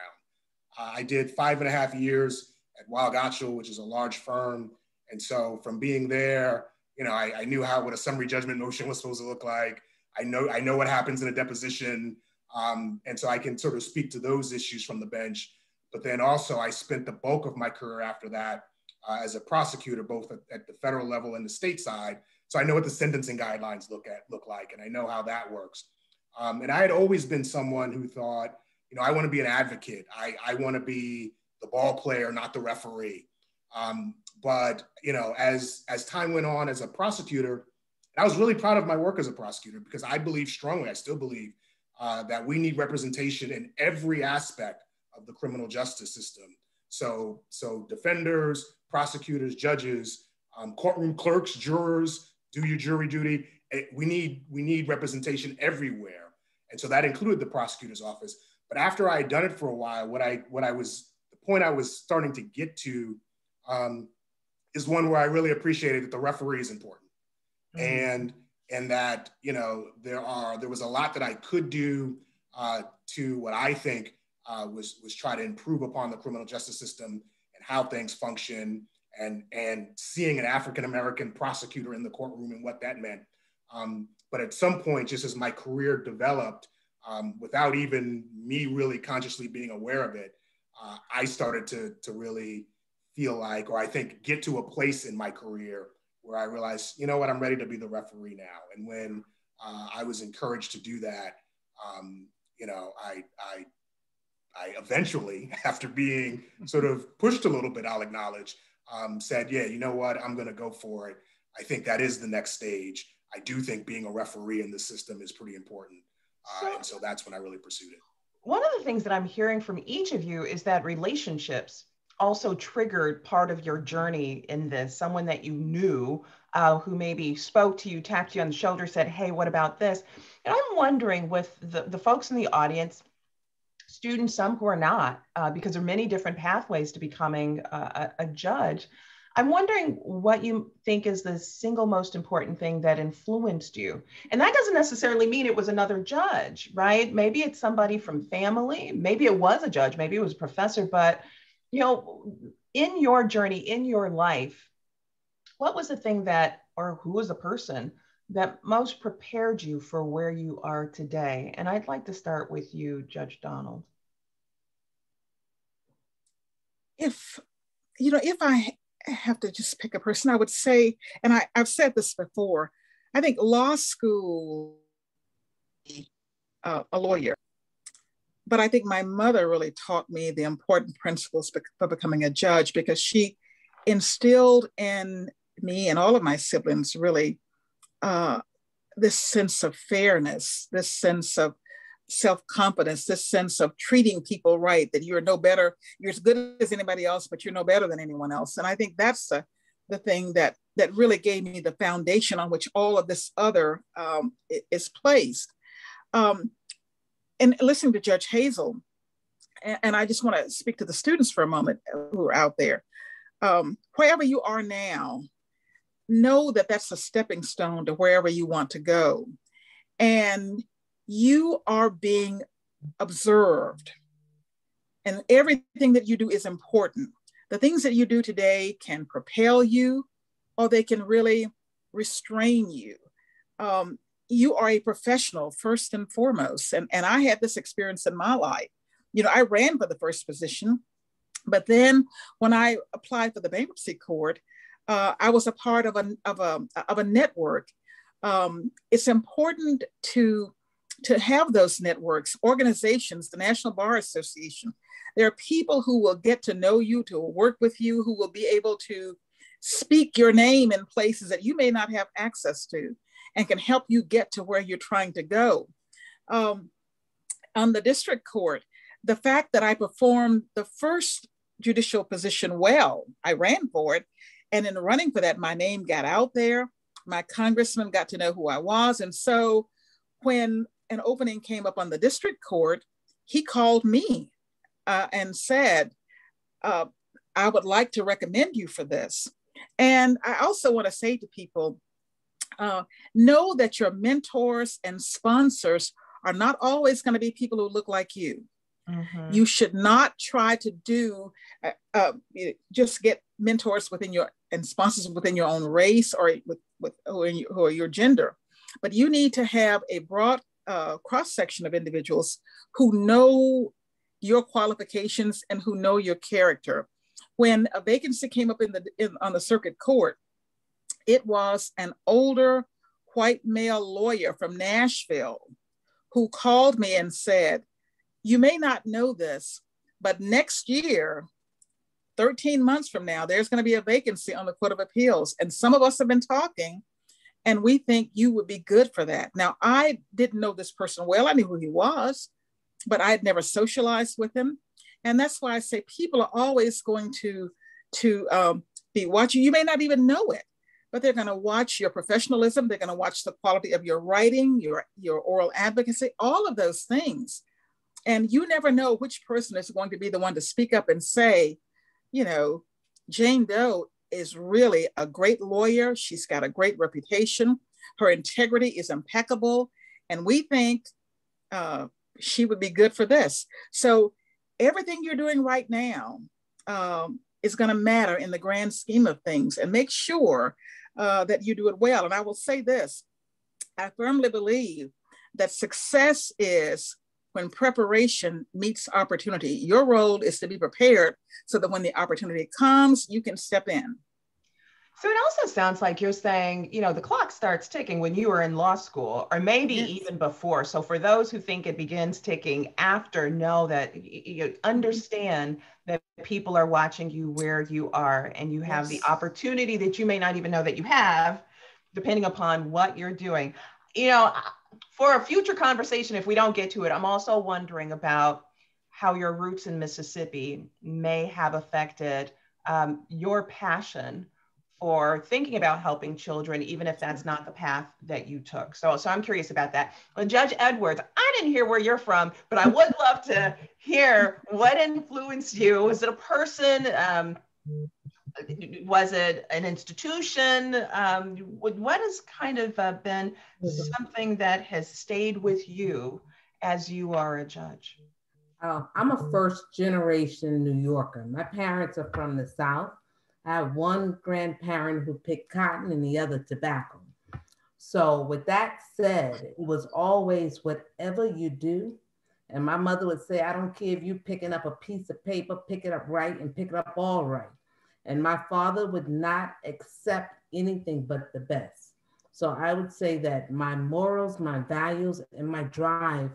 I did 5.5 years at Weil-Gotshal, which is a large firm. And so from being there, you know, I knew what a summary judgment motion was supposed to look like. I know what happens in a deposition. And so I can sort of speak to those issues from the bench. But then also I spent the bulk of my career after that as a prosecutor, both at the federal level and the state side. So I know what the sentencing guidelines look like, and I know how that works. And I had always been someone who thought, you know, I want to be an advocate. I want to be the ball player, not the referee. But, you know, as time went on as a prosecutor, I was really proud of my work as a prosecutor, because I believe strongly, I still believe, that we need representation in every aspect of the criminal justice system. So defenders, prosecutors, judges, courtroom clerks, jurors, do your jury duty. We need representation everywhere. And so that included the prosecutor's office. But after I had done it for a while, the point I was starting to get to is one where I really appreciated that the referee is important. Mm-hmm. And that, you know, there was a lot that I could do to what I think was try to improve upon the criminal justice system and how things function, and seeing an African-American prosecutor in the courtroom and what that meant. But at some point, just as my career developed, without even me really consciously being aware of it, I started to really feel like, or I think get to a place in my career where I realized, you know what, I'm ready to be the referee now. And when I was encouraged to do that, you know, I eventually, after being sort of pushed a little bit, I'll acknowledge, said, yeah, you know what, I'm gonna go for it. I think that is the next stage. I do think being a referee in the system is pretty important. And so that's when I really pursued it. One of the things that I'm hearing from each of you is that relationships also triggered part of your journey in this. Someone that you knew who maybe spoke to you, tapped you on the shoulder, said, hey, what about this? And I'm wondering with the folks in the audience, students, some who are not, because there are many different pathways to becoming a judge. I'm wondering what you think is the single most important thing that influenced you. And that doesn't necessarily mean it was another judge, right? Maybe it's somebody from family, maybe it was a judge, maybe it was a professor, but you know, in your journey, in your life, what was the thing that, or who was the person that most prepared you for where you are today? And I'd like to start with you, Judge Donald. If I have to just pick a person, I would say, and I've said this before, I think law school, a lawyer. But I think my mother really taught me the important principles for becoming a judge, because she instilled in me and all of my siblings really this sense of fairness, this sense of self-confidence, this sense of treating people right, that you're no better, you're as good as anybody else, but you're no better than anyone else. And I think that's the thing that really gave me the foundation on which all of this other is placed. And listening to Judge Hazel, and I just want to speak to the students for a moment who are out there. Wherever you are now, know that that's a stepping stone to wherever you want to go. And you are being observed. And everything that you do is important. The things that you do today can propel you, or they can really restrain you. You are a professional first and foremost. And I had this experience in my life. You know, I ran for the first position, but then when I applied for the bankruptcy court, I was a part of a network. It's important to have those networks, organizations, the National Bar Association. There are people who will get to know you, to work with you, who will be able to speak your name in places that you may not have access to, and can help you get to where you're trying to go. On the district court, the fact that I performed the first judicial position well, I ran for it. And in running for that, my name got out there. My congressman got to know who I was. And so when an opening came up on the district court, he called me and said, I would like to recommend you for this. And I also want to say to people, know that your mentors and sponsors are not always going to be people who look like you. Mm-hmm. You should not try to do, just get mentors within your, and sponsors within your own race or with who are your gender. But you need to have a broad cross-section of individuals who know your qualifications and who know your character. When a vacancy came up on the circuit court, it was an older white male lawyer from Nashville who called me and said, you may not know this, but next year, 13 months from now, there's going to be a vacancy on the Court of Appeals. And some of us have been talking and we think you would be good for that. Now, I didn't know this person well. I knew who he was, but I had never socialized with him. And that's why I say people are always going to be watching. You may not even know it, but they're going to watch your professionalism. They're going to watch the quality of your writing, your oral advocacy, all of those things. And you never know which person is going to be the one to speak up and say, you know, Jane Doe is really a great lawyer. She's got a great reputation. Her integrity is impeccable. And we think she would be good for this. So everything you're doing right now is going to matter in the grand scheme of things, and make sure that you do it well. And I will say this, I firmly believe that success is when preparation meets opportunity. Your role is to be prepared so that when the opportunity comes, you can step in. So it also sounds like you're saying, you know, the clock starts ticking when you were in law school, or maybe even before. So for those who think it begins ticking after, know that you understand that people are watching you where you are, and you have the opportunity that you may not even know that you have, depending upon what you're doing. You know, for a future conversation, if we don't get to it, I'm also wondering about how your roots in Mississippi may have affected your passion for thinking about helping children, even if that's not the path that you took. So I'm curious about that. Well, Judge Edwards, I didn't hear where you're from, but I would love to hear what influenced you. Was it a person? Was it an institution? What has kind of been something that has stayed with you as you are a judge? I'm a first generation New Yorker. My parents are from the South. I have one grandparent who picked cotton and the other tobacco. So with that said, it was always whatever you do. And my mother would say, I don't care if you're picking up a piece of paper, pick it up right and pick it up all right. And my father would not accept anything but the best. So I would say that my morals, my values, and my drive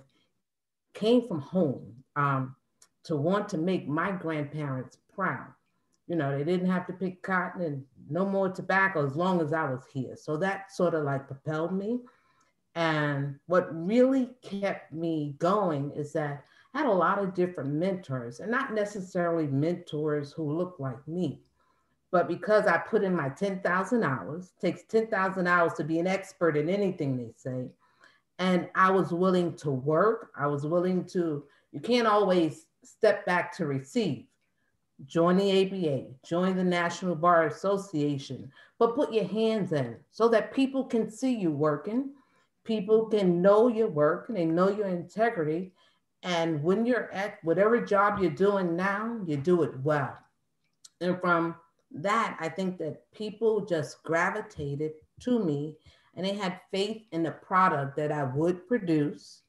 came from home, to want to make my grandparents proud. You know, they didn't have to pick cotton and no more tobacco as long as I was here. So that sort of like propelled me. And what really kept me going is that I had a lot of different mentors, and not necessarily mentors who looked like me, but because I put in my 10,000 hours, it takes 10,000 hours to be an expert in anything, they say. And I was willing to work. I was willing to, you can't always step back to receive. Join the ABA, join the National Bar Association, but put your hands in so that people can see you working. People can know your work and they know your integrity. And when you're at whatever job you're doing now, you do it well. And from that, I think that people just gravitated to me, and they had faith in the product that I would produce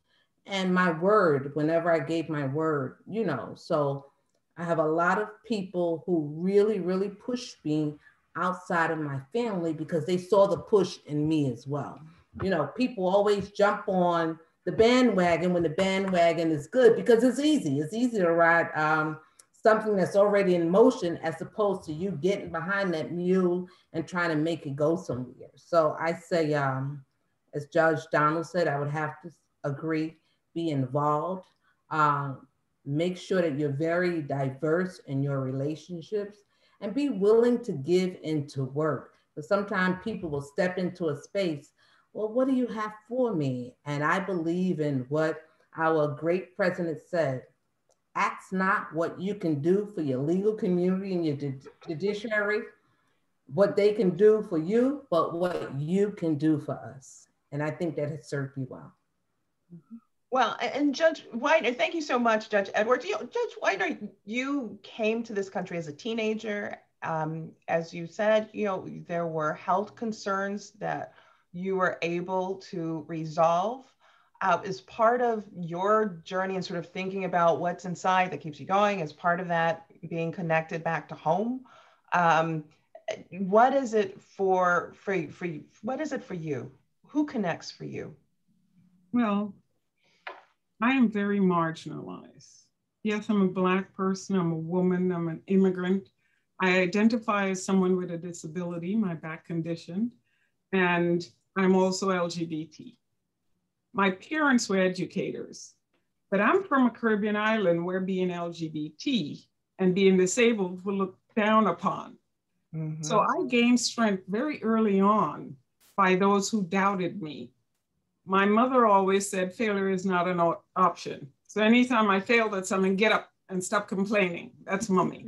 and my word whenever I gave my word, you know. So I have a lot of people who really, really pushed me outside of my family because they saw the push in me as well. You know, people always jump on the bandwagon when the bandwagon is good because it's easy. It's easy to ride something that's already in motion as opposed to you getting behind that mule and trying to make it go somewhere. So I say, as Judge Donald said, I would have to agree, be involved. Make sure that you're very diverse in your relationships and be willing to give into work. But sometimes people will step into a space well, what do you have for me? And I believe in what our great president said, ask not what you can do for your legal community and your judiciary, what they can do for you, but what you can do for us. And I think that has served you well. Mm-hmm. Well, and Judge Whitener, thank you so much, Judge Edwards. Judge Whitener, you came to this country as a teenager. As you said, you know, there were health concerns that you were able to resolve. As part of your journey and sort of thinking about what's inside that keeps you going, as part of that being connected back to home, what is it for you? What is it for you? Who connects for you? Well, I am very marginalized. Yes, I'm a Black person, I'm a woman, I'm an immigrant. I identify as someone with a disability, my back condition, and I'm also LGBT. My parents were educators, but I'm from a Caribbean island where being LGBT and being disabled were looked down upon. Mm-hmm. So I gained strength very early on by those who doubted me. My mother always said, failure is not an option. So anytime I failed at something, get up and stop complaining. That's mommy.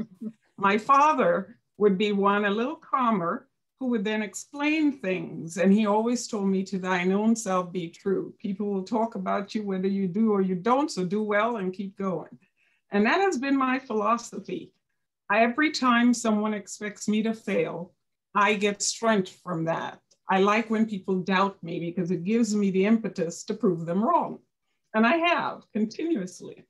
My father would be one, a little calmer, who would then explain things. And he always told me, to thine own self be true. People will talk about you, whether you do or you don't, so do well and keep going. And that has been my philosophy. Every time someone expects me to fail, I get strength from that. I like when people doubt me because it gives me the impetus to prove them wrong. And I have continuously.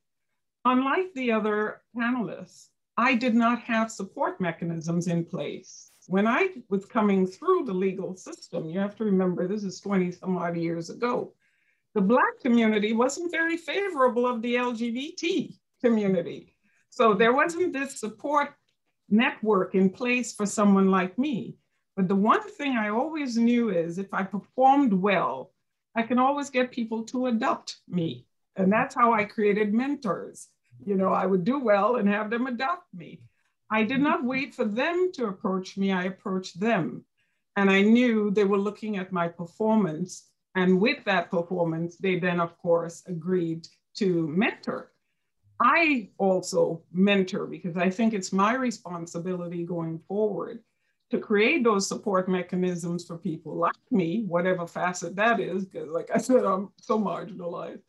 Unlike the other panelists, I did not have support mechanisms in place. When I was coming through the legal system, you have to remember this is 20 some odd years ago, the Black community wasn't very favorable of the LGBT community. So there wasn't this support network in place for someone like me. But the one thing I always knew is if I performed well, I can always get people to adopt me. And that's how I created mentors. You know, I would do well and have them adopt me. I did not wait for them to approach me, I approached them. And I knew they were looking at my performance. And with that performance, they then, of course, agreed to mentor. I also mentor because I think it's my responsibility going forward to create those support mechanisms for people like me, whatever facet that is, because like I said, I'm so marginalized,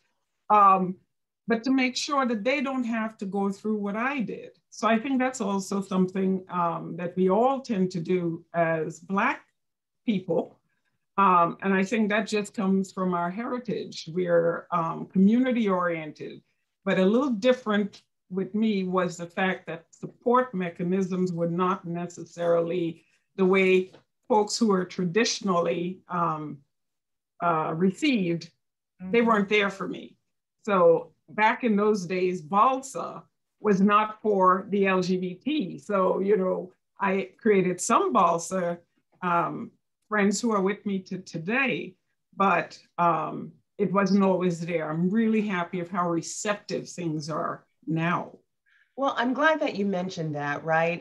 but to make sure that they don't have to go through what I did. So I think that's also something that we all tend to do as Black people. And I think that just comes from our heritage. We're community oriented, but a little different with me was the fact that support mechanisms were not necessarily the way folks who are traditionally received, they weren't there for me. So back in those days, BALSA was not for the LGBT. So, you know, I created some BALSA friends who are with me to today, but it wasn't always there. I'm really happy of how receptive things are now. Well, I'm glad that you mentioned that, right?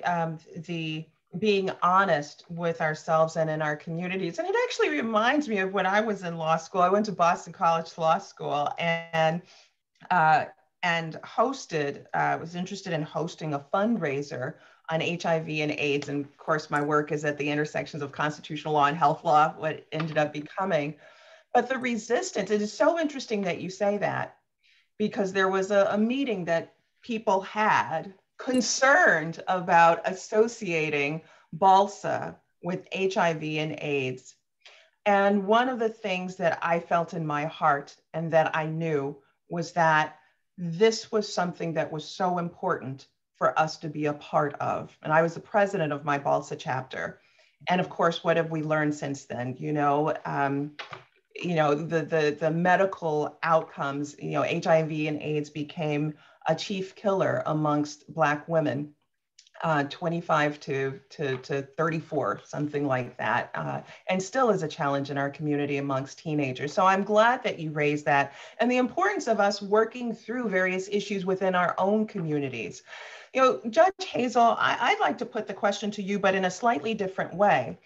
The being honest with ourselves and in our communities. And it actually reminds me of when I was in law school. I went to Boston College Law School and hosted, was interested in hosting a fundraiser on HIV and AIDS. And of course, my work is at the intersections of constitutional law and health law, what ended up becoming. But the resistance, it is so interesting that you say that, because there was a meeting that people had concerned about associating BALSA with HIV and AIDS. And one of the things that I felt in my heart and that I knew was that this was something that was so important for us to be a part of. And I was the president of my BALSA chapter. And of course, what have we learned since then? You know, the medical outcomes, you know, HIV and AIDS became a chief killer amongst Black women, 25 to 34, something like that, and still is a challenge in our community amongst teenagers. So I'm glad that you raised that and the importance of us working through various issues within our own communities. You know, Judge Hazel, I'd like to put the question to you, but in a slightly different way.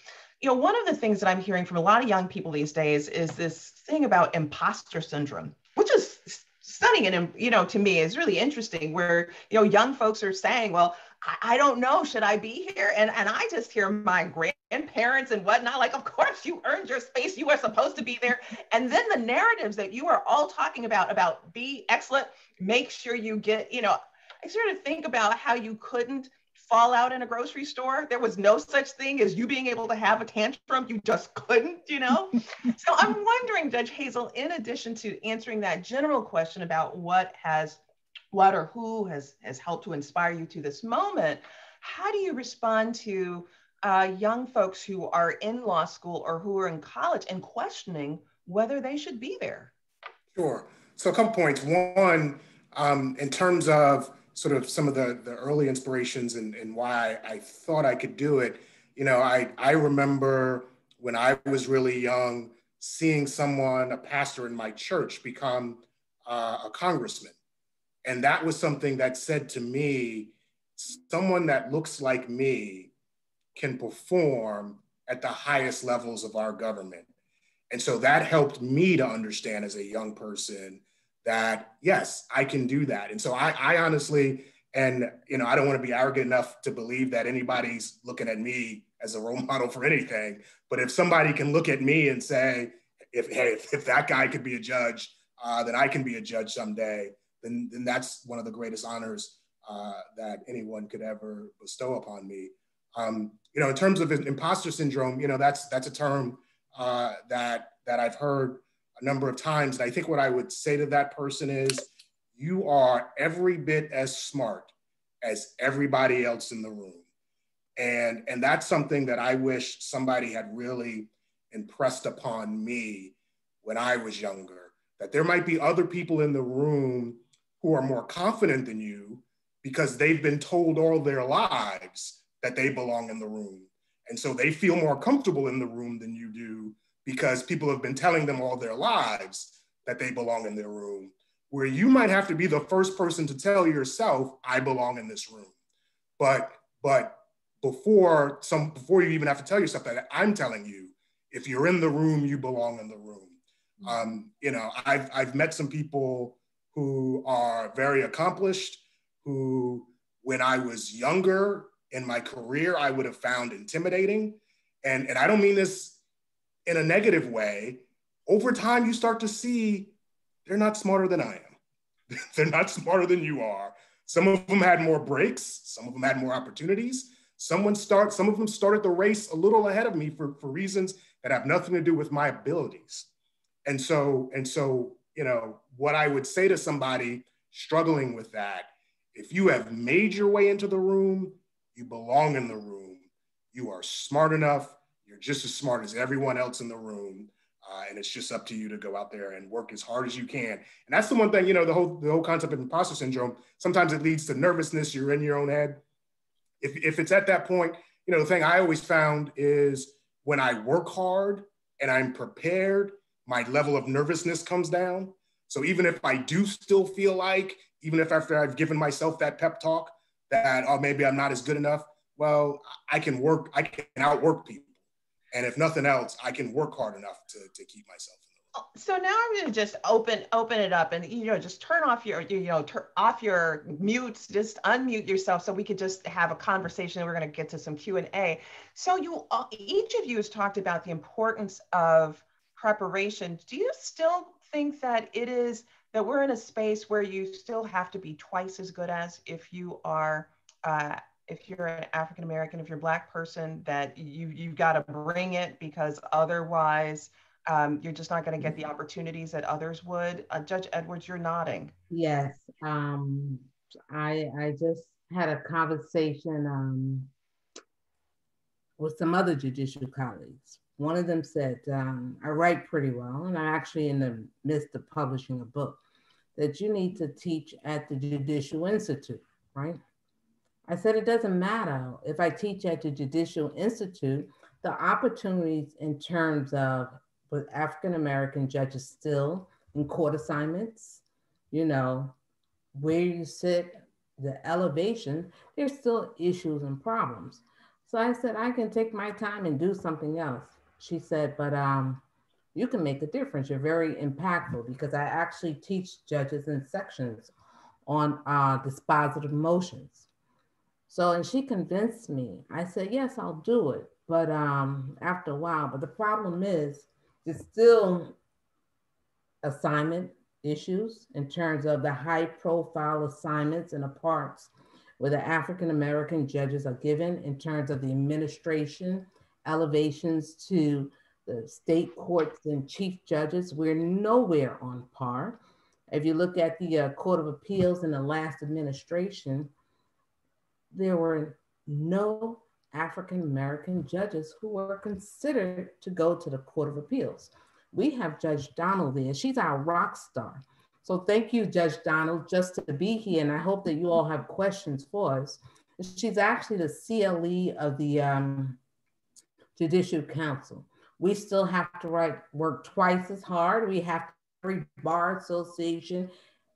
you know, one of the things that I'm hearing from a lot of young people these days is this thing about imposter syndrome, which is stunning and, you know, to me is really interesting, where, you know, young folks are saying, well, I don't know, should I be here? And I just hear my grandparents and whatnot, like, of course you earned your space, you were supposed to be there. And then the narratives that you are all talking about be excellent, make sure you get, you know, I sort of think about how you couldn't fall out in a grocery store. There was no such thing as you being able to have a tantrum. You just couldn't, you know? So I'm wondering, Judge Hazel, in addition to answering that general question about what or who has helped to inspire you to this moment, how do you respond to young folks who are in law school or who are in college and questioning whether they should be there? Sure. So a couple points. One, in terms of sort of some of the early inspirations and why I thought I could do it, you know, I remember when I was really young, seeing someone, a pastor in my church, become a congressman. And that was something that said to me, someone that looks like me can perform at the highest levels of our government. And so that helped me to understand as a young person that, yes, I can do that. And so I honestly, and you know, I don't want to be arrogant enough to believe that anybody's looking at me as a role model for anything, but if somebody can look at me and say, if that guy could be a judge, then I can be a judge someday, then that's one of the greatest honors that anyone could ever bestow upon me. You know, in terms of imposter syndrome, you know, that's a term that I've heard a number of times. And I think what I would say to that person is, you are every bit as smart as everybody else in the room. And that's something that I wish somebody had really impressed upon me when I was younger, that there might be other people in the room who are more confident than you because they've been told all their lives that they belong in the room. And so they feel more comfortable in the room than you do because people have been telling them all their lives that they belong in their room, where you might have to be the first person to tell yourself, I belong in this room. But before you even have to tell yourself that, I'm telling you, if you're in the room, you belong in the room. You know, I've met some people who are very accomplished, who when I was younger in my career, I would have found intimidating. And I don't mean this in a negative way. Over time, you start to see they're not smarter than I am. They're not smarter than you are. Some of them had more breaks. Some of them had more opportunities. Some of them started the race a little ahead of me for reasons that have nothing to do with my abilities. And so, you know, what I would say to somebody struggling with that, if you have made your way into the room, you belong in the room. You are smart enough. You're just as smart as everyone else in the room. And it's just up to you to go out there and work as hard as you can. And that's the one thing, you know, the whole concept of imposter syndrome, sometimes it leads to nervousness. You're in your own head. If it's at that point, you know, the thing I always found is when I work hard and I'm prepared, my level of nervousness comes down. So even if I do still feel like, even if after I've given myself that pep talk that, oh, maybe I'm not as good enough, well, I can outwork people. And if nothing else, I can work hard enough to keep myself in the room. So now I'm going to just open it up and, you know, just turn off your, you know, turn off your mutes, just unmute yourself so we could just have a conversation. We're going to get to some Q&A. So each of you has talked about the importance of preparation. Do you still think that it is that we're in a space where you still have to be twice as good as if you're an African American, if you're a Black person, that you've got to bring it because otherwise you're just not going to get the opportunities that others would? Judge Edwards, you're nodding. Yes, I just had a conversation with some other judicial colleagues. One of them said, I write pretty well, and I'm actually in the midst of publishing a book, that you need to teach at the Judicial Institute, right? I said, it doesn't matter if I teach at the Judicial Institute, the opportunities in terms of with African-American judges still in court assignments, you know, where you sit, the elevation, there's still issues and problems. So I said, I can take my time and do something else. She said, but you can make a difference. You're very impactful, because I actually teach judges in sections on dispositive motions. So, and she convinced me. I said, yes, I'll do it. But after a while, but the problem is there's still assignment issues in terms of the high profile assignments and the parts where the African-American judges are given in terms of the administration, elevations to the state courts and chief judges. We're nowhere on par. If you look at the Court of Appeals in the last administration, there were no African-American judges who were considered to go to the Court of Appeals. We have Judge Donald there. She's our rock star. So thank you, Judge Donald, just to be here. And I hope that you all have questions for us. She's actually the CLE of the Judicial Council. We still have to work twice as hard. We have every bar association,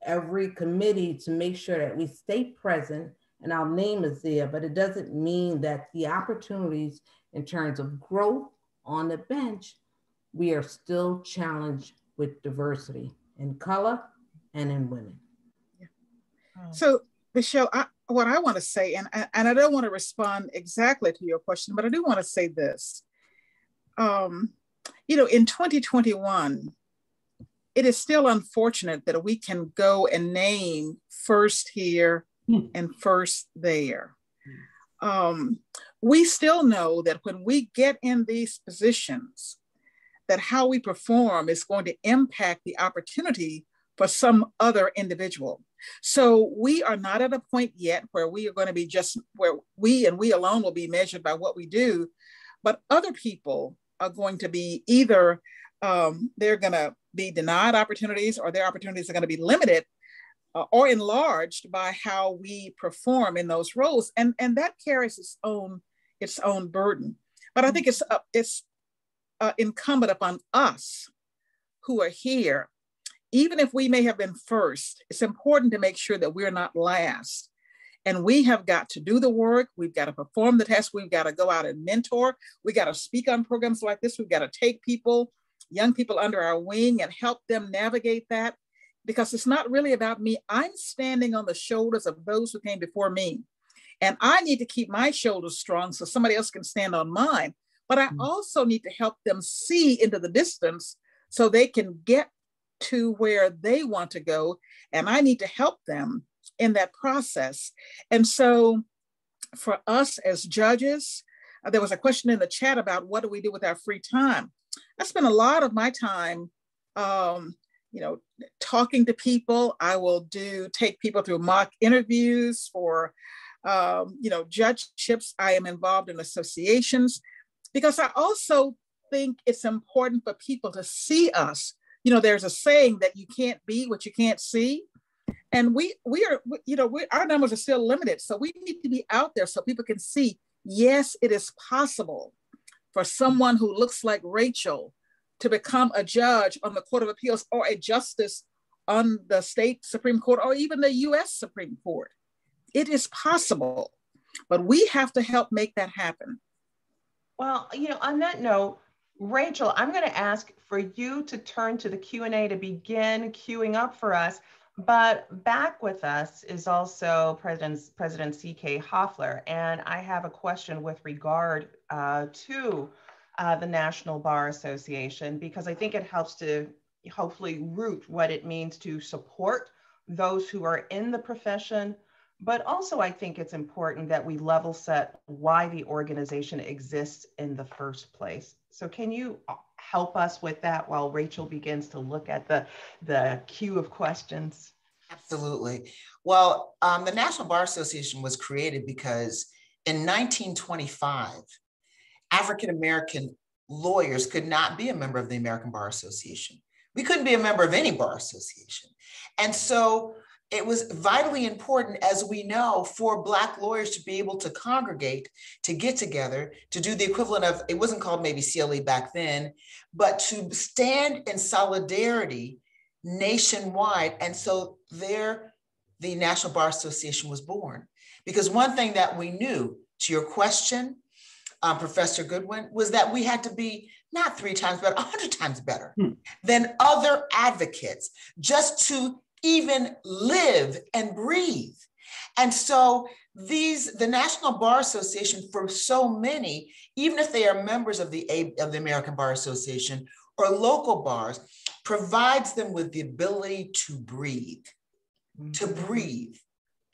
every committee to make sure that we stay present. And our name is there, but it doesn't mean that the opportunities in terms of growth on the bench, we are still challenged with diversity in color and in women. Yeah. So Michelle, what I want to say, and I don't want to respond exactly to your question, but I do want to say this. You know, in 2021, it is still unfortunate that we can go and name first here and first there. We still know that when we get in these positions, that how we perform is going to impact the opportunity for some other individual. So we are not at a point yet where we are going to be just, where we and we alone will be measured by what we do, but other people are going to be either, they're going to be denied opportunities, or their opportunities are going to be limited or enlarged by how we perform in those roles. And that carries its own burden. But I think it's incumbent upon us who are here, even if we may have been first, it's important to make sure that we're not last. And we have got to do the work. We've got to perform the task. We've got to go out and mentor. We got to speak on programs like this. We've got to take people, young people under our wing and help them navigate that. Because it's not really about me. I'm standing on the shoulders of those who came before me. And I need to keep my shoulders strong so somebody else can stand on mine. But I also need to help them see into the distance so they can get to where they want to go. And I need to help them in that process. And so for us as judges, there was a question in the chat about what do we do with our free time? I spend a lot of my time you know, talking to people. I will take people through mock interviews for, you know, judgeships. I am involved in associations because I also think it's important for people to see us. You know, there's a saying that you can't be what you can't see. And we are, you know, our numbers are still limited. So we need to be out there so people can see, yes, it is possible for someone who looks like Rachel to become a judge on the Court of Appeals or a justice on the state Supreme Court or even the U.S. Supreme Court. It is possible, but we have to help make that happen. Well, you know, on that note, Rachel, I'm going to ask for you to turn to the Q&A to begin queuing up for us. But back with us is also President CK Hoffler. And I have a question with regard to the National Bar Association, because I think it helps to hopefully root what it means to support those who are in the profession. But also I think it's important that we level set why the organization exists in the first place. So can you help us with that while Rachel begins to look at the queue of questions? Absolutely. Well, the National Bar Association was created because in 1925, African-American lawyers could not be a member of the American Bar Association. We couldn't be a member of any bar association. And so it was vitally important, as we know, for Black lawyers to be able to congregate, to get together, to do the equivalent of, it wasn't called maybe CLE back then, but to stand in solidarity nationwide. And so there, the National Bar Association was born. Because one thing that we knew, to your question, Professor Goodwin, was that we had to be not 3 times, but 100 times better than other advocates just to even live and breathe. And so the National Bar Association, for so many, even if they are members of the American Bar Association or local bars, provides them with the ability to breathe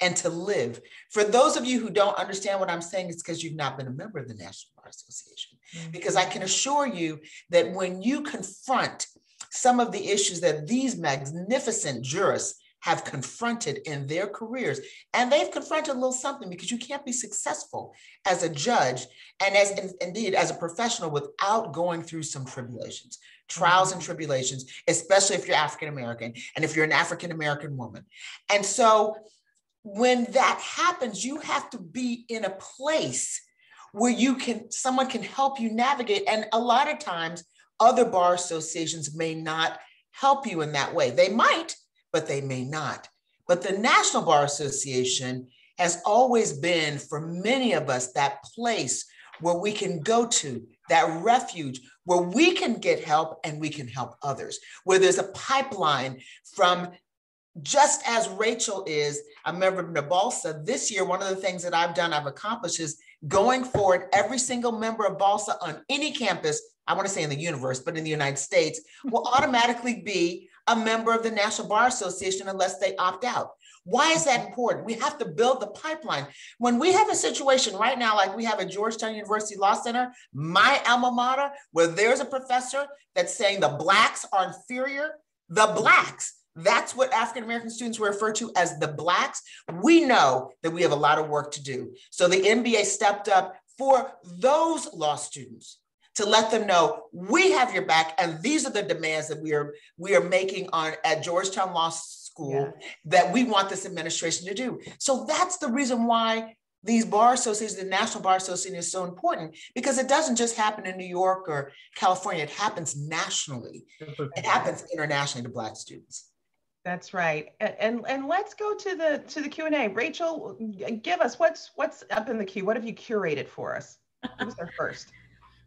and to live. For those of you who don't understand what I'm saying, it's because you've not been a member of the National Bar Association. Because I can assure you that when you confront some of the issues that these magnificent jurists have confronted in their careers, and they've confronted a little something, because you can't be successful as a judge and indeed as a professional without going through some tribulations, trials and tribulations, especially if you're African-American and if you're an African-American woman. And so when that happens, you have to be in a place where someone can help you navigate. And a lot of times other bar associations may not help you in that way. They might, but they may not. But the National Bar Association has always been, for many of us, that place where we can go to, that refuge, where we can get help and we can help others, where there's a pipeline from, just as Rachel is a member of NABALSA. This year, one of the things that I've accomplished is going forward, every single member of BALSA on any campus, I want to say in the universe, but in the United States, will automatically be a member of the National Bar Association unless they opt out. Why is that important? We have to build the pipeline. When we have a situation right now, like we have at Georgetown University Law Center, my alma mater, where there's a professor that's saying the Blacks are inferior, the Blacks, that's what African-American students were referred to as the Blacks. We know that we have a lot of work to do. So the NBA stepped up for those law students to let them know, we have your back, and these are the demands that we are making at Georgetown Law School that we want this administration to do. So that's the reason why these bar associations, the National Bar Association, is so important, because it doesn't just happen in New York or California, it happens nationally. It happens internationally to Black students. That's right. And let's go to the Q&A. Rachel, give us what's up in the queue. What have you curated for us? Who's there first?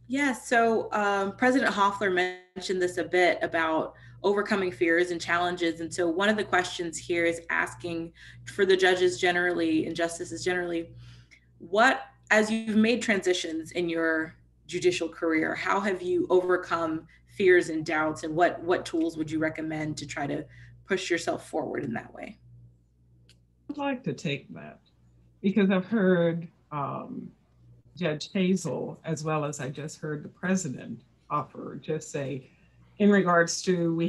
Yes, so President Hoffler mentioned this a bit about overcoming fears and challenges. And so one of the questions here is asking for the judges generally and justices generally, what, as you've made transitions in your judicial career, how have you overcome fears and doubts, and what tools would you recommend to try to push yourself forward in that way? I'd like to take that, because I've heard Judge Hazel, as well as I just heard the president offer, just say, in regards to, we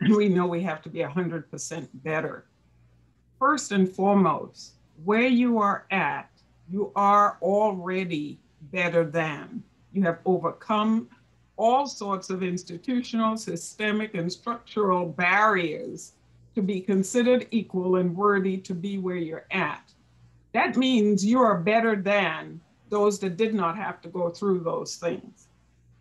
know we have to be 100% better. First and foremost, where you are at, you are already better than. You have overcome all sorts of institutional, systemic, and structural barriers to be considered equal and worthy to be where you're at. That means you are better than those that did not have to go through those things.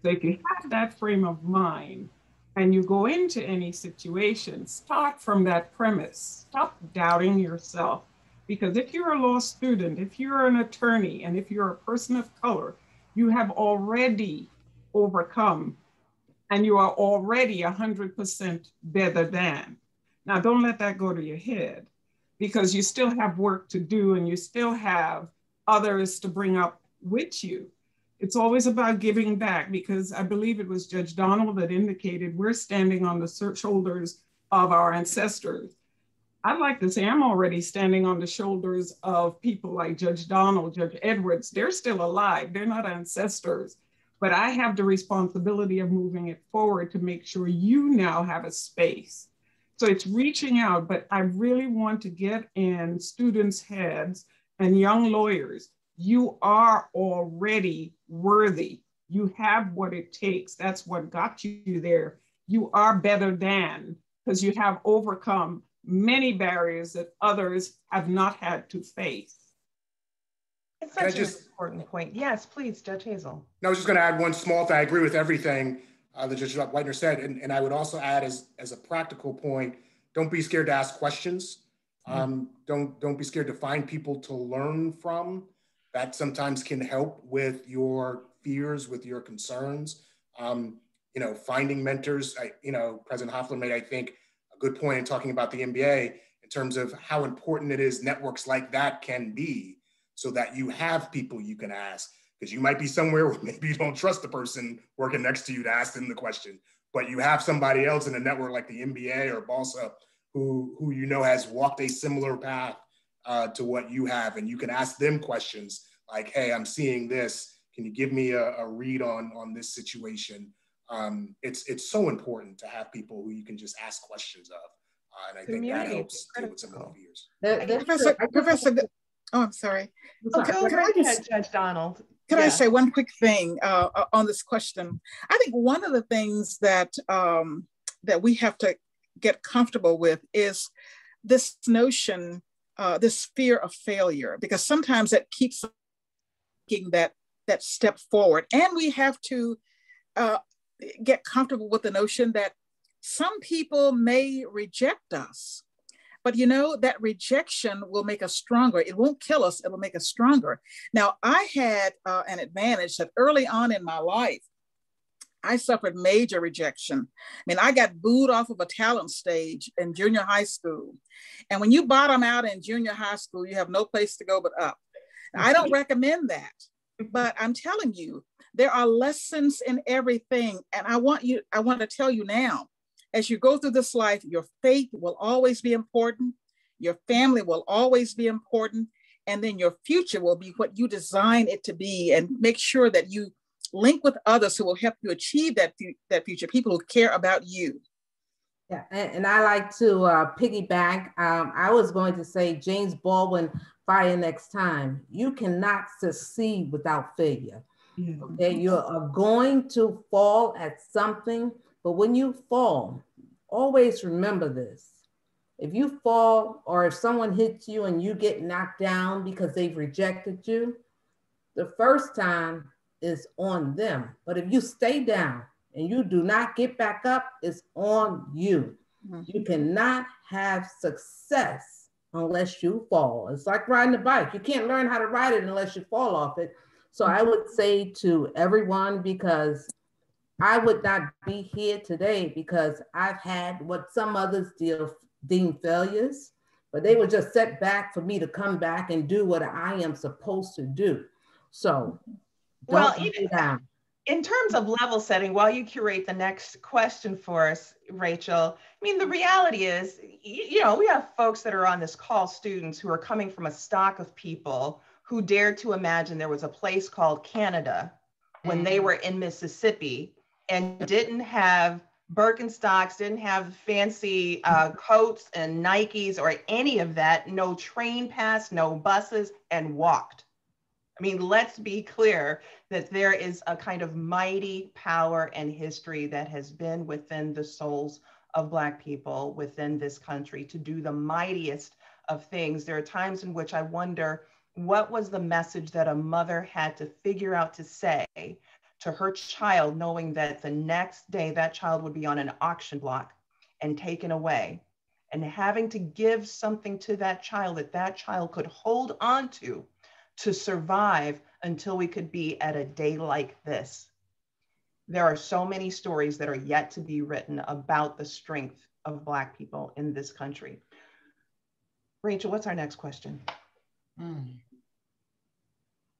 So if you have that frame of mind and you go into any situation, start from that premise. Stop doubting yourself. Because if you're a law student, if you're an attorney, and if you're a person of color, you have already overcome and you are already 100% better than. Now, don't let that go to your head, because you still have work to do and you still have others to bring up with you. It's always about giving back, because I believe it was Judge Donald that indicated we're standing on the shoulders of our ancestors. I'd like to say I'm already standing on the shoulders of people like Judge Donald, Judge Edwards. They're still alive, they're not ancestors, but I have the responsibility of moving it forward to make sure you now have a space. So it's reaching out, but I really want to get in students' heads and young lawyers, you are already worthy. You have what it takes. That's what got you there. You are better than, because you have overcome many barriers that others have not had to face. It's such an important point. Yes, please, Judge Hazel. No, I was just going to add one small thing. I agree with everything that Judge Whitener said. And I would also add, as a practical point, don't be scared to ask questions. Don't be scared to find people to learn from. That sometimes can help with your fears, with your concerns. You know, finding mentors. President Hoffler made, I think, a good point in talking about the MBA in terms of how important it is networks like that can be, so that you have people you can ask, because you might be somewhere where maybe you don't trust the person working next to you to ask them the question, but you have somebody else in a network like the MBA or BALSA who you know has walked a similar path to what you have, and you can ask them questions like, hey, I'm seeing this, can you give me a read on this situation? It's so important to have people who you can just ask questions of. And I think that helps deal with some of the fears. Oh, I'm sorry. Judge Donald. Can I say one quick thing on this question? I think one of the things that that we have to get comfortable with is this notion, this fear of failure, because sometimes that keeps taking that step forward. And we have to get comfortable with the notion that some people may reject us. But you know, that rejection will make us stronger. It won't kill us, it will make us stronger. Now, I had an advantage that early on in my life, I suffered major rejection. I mean, I got booed off of a talent stage in junior high school. And when you bottom out in junior high school, you have no place to go but up. Now, I don't recommend that, but I'm telling you, there are lessons in everything. And I want to tell you now, as you go through this life, your faith will always be important, your family will always be important, and then your future will be what you design it to be, and make sure that you link with others who will help you achieve that future, people who care about you. Yeah, and I like to piggyback. I was going to say, James Baldwin, Fire Next Time, you cannot succeed without failure. Mm-hmm. Okay, you are going to fall at something. But when you fall, always remember this. If you fall, or if someone hits you and you get knocked down because they've rejected you, the first time is on them. But if you stay down and you do not get back up, it's on you. Mm-hmm. You cannot have success unless you fall. It's like riding a bike. You can't learn how to ride it unless you fall off it. So I would say to everyone, because I would not be here today because I've had what some others deem failures, but they were just set back for me to come back and do what I am supposed to do. So, well, even in terms of level setting, while you curate the next question for us, Rachel, I mean, the reality is, you know, we have folks that are on this call, students who are coming from a stock of people who dared to imagine there was a place called Canada when they were in Mississippi, and didn't have Birkenstocks, didn't have fancy coats and Nikes or any of that, no train pass, no buses, and walked. I mean, let's be clear that there is a kind of mighty power and history that has been within the souls of Black people within this country to do the mightiest of things. There are times in which I wonder, what was the message that a mother had to figure out to say to her child, knowing that the next day that child would be on an auction block and taken away, and having to give something to that child that that child could hold on to survive until we could be at a day like this? There are so many stories that are yet to be written about the strength of Black people in this country. Rachel, what's our next question?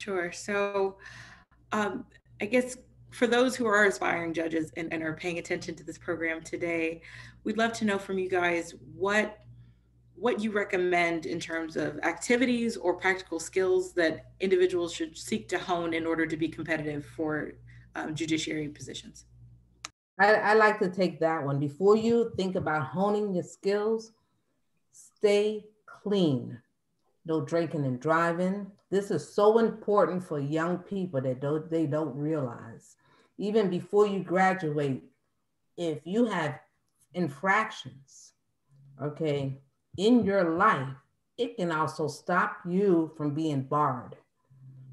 Sure. So I guess for those who are aspiring judges and are paying attention to this program today, we'd love to know from you guys what you recommend in terms of activities or practical skills that individuals should seek to hone in order to be competitive for judiciary positions. I like to take that one. Before you think about honing your skills, stay clean. No drinking and driving. This is so important for young people that they don't realize. Even before you graduate, if you have infractions, okay, in your life, it can also stop you from being barred.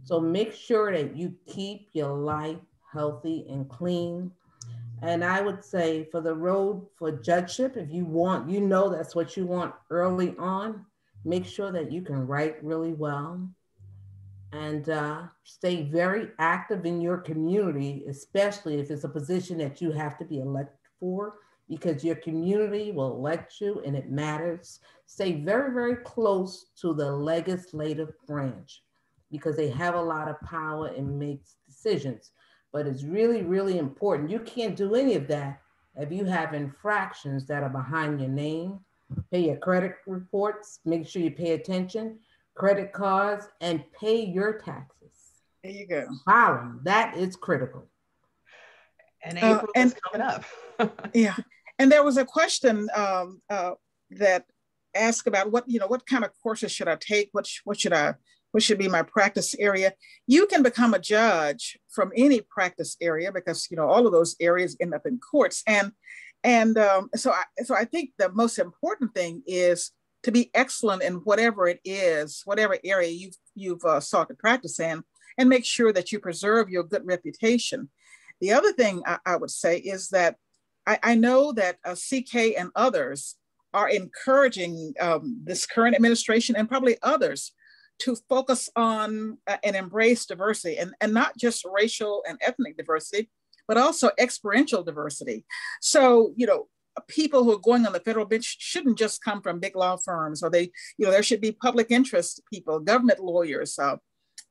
So make sure that you keep your life healthy and clean. And I would say for the road for judgeship, if you want, you know that's what you want early on, make sure that you can write really well. and stay very active in your community, especially if it's a position that you have to be elected for, because your community will elect you and it matters. Stay very, very close to the legislative branch because they have a lot of power and make decisions. But it's really, really important. You can't do any of that if you have infractions that are behind your name. Pay your credit reports, make sure you pay attention, credit cards, and pay your taxes. There you go. Wow, that is critical. And April is coming up. Yeah, and there was a question that asked about what kind of courses should I take? What should be my practice area? You can become a judge from any practice area because all of those areas end up in courts. So I think the most important thing is to be excellent in whatever it is, whatever area you've sought to practice in, and make sure that you preserve your good reputation. The other thing I would say is that I know that CK and others are encouraging this current administration and probably others to focus on and embrace diversity, and not just racial and ethnic diversity, but also experiential diversity. So, people who are going on the federal bench shouldn't just come from big law firms, or there should be public interest people, government lawyers,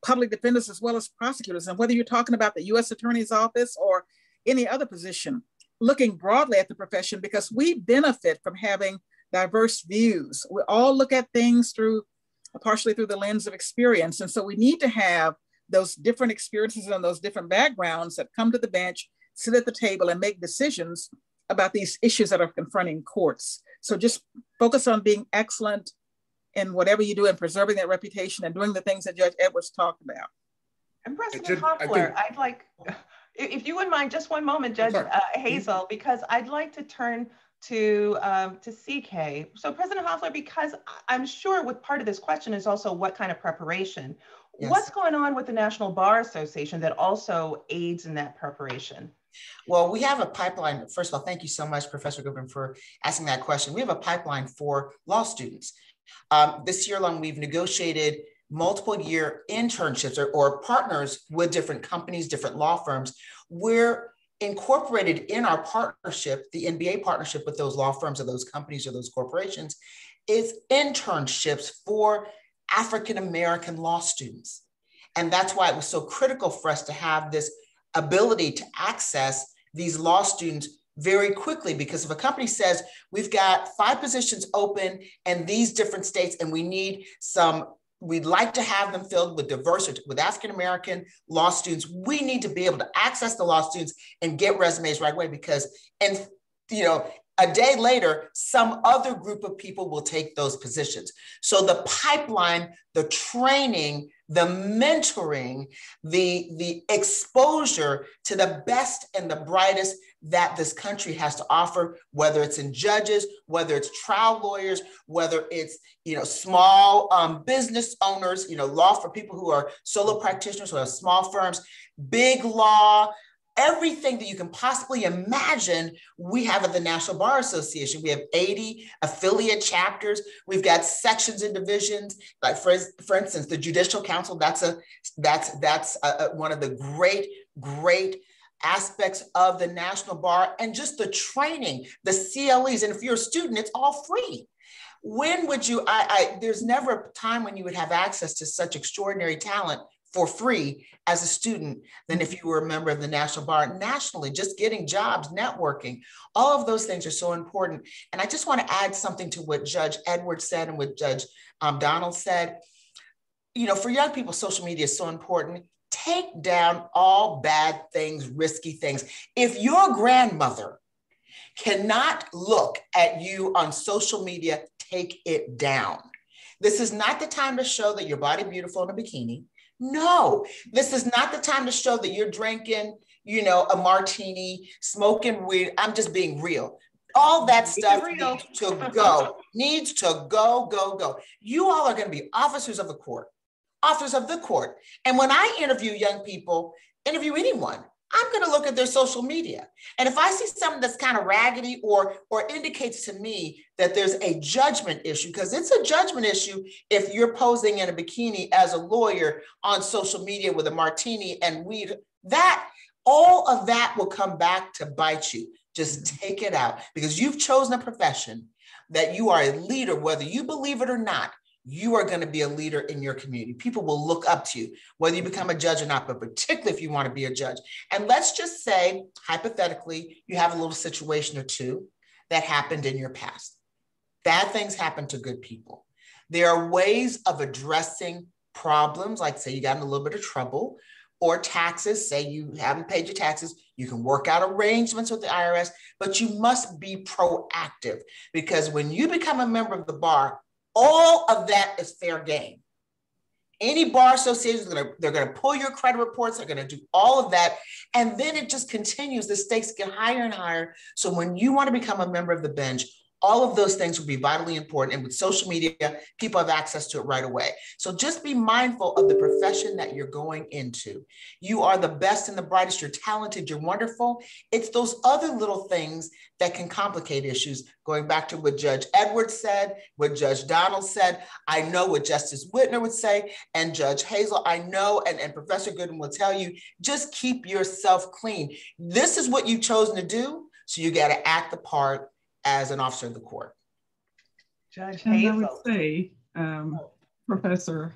public defenders, as well as prosecutors. And whether you're talking about the U.S. Attorney's Office or any other position, looking broadly at the profession, because we benefit from having diverse views. We all look at things partially through the lens of experience. And so we need to have those different experiences and those different backgrounds that come to the bench, sit at the table, and make decisions about these issues that are confronting courts. So just focus on being excellent in whatever you do and preserving that reputation and doing the things that Judge Edwards talked about. And President Hoffler, I'd like, if you wouldn't mind, just one moment, Judge Hazel, because I'd like to turn to CK. So President Hoffler, because I'm sure with part of this question is also what kind of preparation. Yes. What's going on with the National Bar Association that also aids in that preparation? Well, we have a pipeline. First of all, thank you so much, Professor Goodwin, for asking that question. We have a pipeline for law students. This year long, we've negotiated multiple year internships or partners with different companies, different law firms. We're incorporated in our partnership, the NBA partnership with those law firms or those companies or those corporations, is internships for African-American law students. And that's why it was so critical for us to have this ability to access these law students very quickly, because if a company says, we've got 5 positions open in these different states and we need some, we'd like to have them filled with diverse, with African-American law students, we need to be able to access the law students and get resumes right away, because, and a day later, some other group of people will take those positions. So the pipeline, the training, the mentoring, the exposure to the best and the brightest that this country has to offer, whether it's in judges, whether it's trial lawyers, whether it's small business owners, law for people who are solo practitioners, who have small firms, big law, everything that you can possibly imagine we have at the National Bar Association. We have 80 affiliate chapters. We've got sections and divisions. Like for instance, the Judicial Council, that's one of the great aspects of the National Bar, and just the training, the CLEs. And if you're a student, it's all free. When would you, there's never a time when you would have access to such extraordinary talent for free as a student than if you were a member of the National Bar. Nationally, just getting jobs, networking, all of those things are so important. And I just want to add something to what Judge Edwards said and what Judge Donald said. For young people, social media is so important. Take down all bad things, risky things. If your grandmother cannot look at you on social media, take it down. This is not the time to show that your body beautiful in a bikini. No, this is not the time to show that you're drinking, a martini, smoking weed. I'm just being real. All that stuff needs to go, go. You all are going to be officers of the court. And when I interview young people, interview anyone, I'm going to look at their social media. And if I see something that's kind of raggedy or indicates to me that there's a judgment issue, because it's a judgment issue if you're posing in a bikini as a lawyer on social media with a martini and weed, that all of that will come back to bite you. Just take it out, because you've chosen a profession that you are a leader, whether you believe it or not. You are going to be a leader in your community. People will look up to you, whether you become a judge or not, but particularly if you want to be a judge. And let's just say, hypothetically, you have a little situation or two that happened in your past. Bad things happen to good people. There are ways of addressing problems, like say you got in a little bit of trouble, or taxes, say you haven't paid your taxes, you can work out arrangements with the IRS, but you must be proactive, because when you become a member of the bar, all of that is fair game. Any bar association, they're going to pull your credit reports, they're going to do all of that. And then it just continues, the stakes get higher and higher. So when you want to become a member of the bench, all of those things will be vitally important. And with social media, people have access to it right away. So just be mindful of the profession that you're going into. You are the best and the brightest, you're talented, you're wonderful. It's those other little things that can complicate issues. Going back to what Judge Edwards said, what Judge Donald said, I know what Justice Whitener would say, and Judge Hazel, I know, and Professor Goodwin will tell you, just keep yourself clean. This is what you've chosen to do, so you got to act the part as an officer of the court. Judge Hazel. I would say, Professor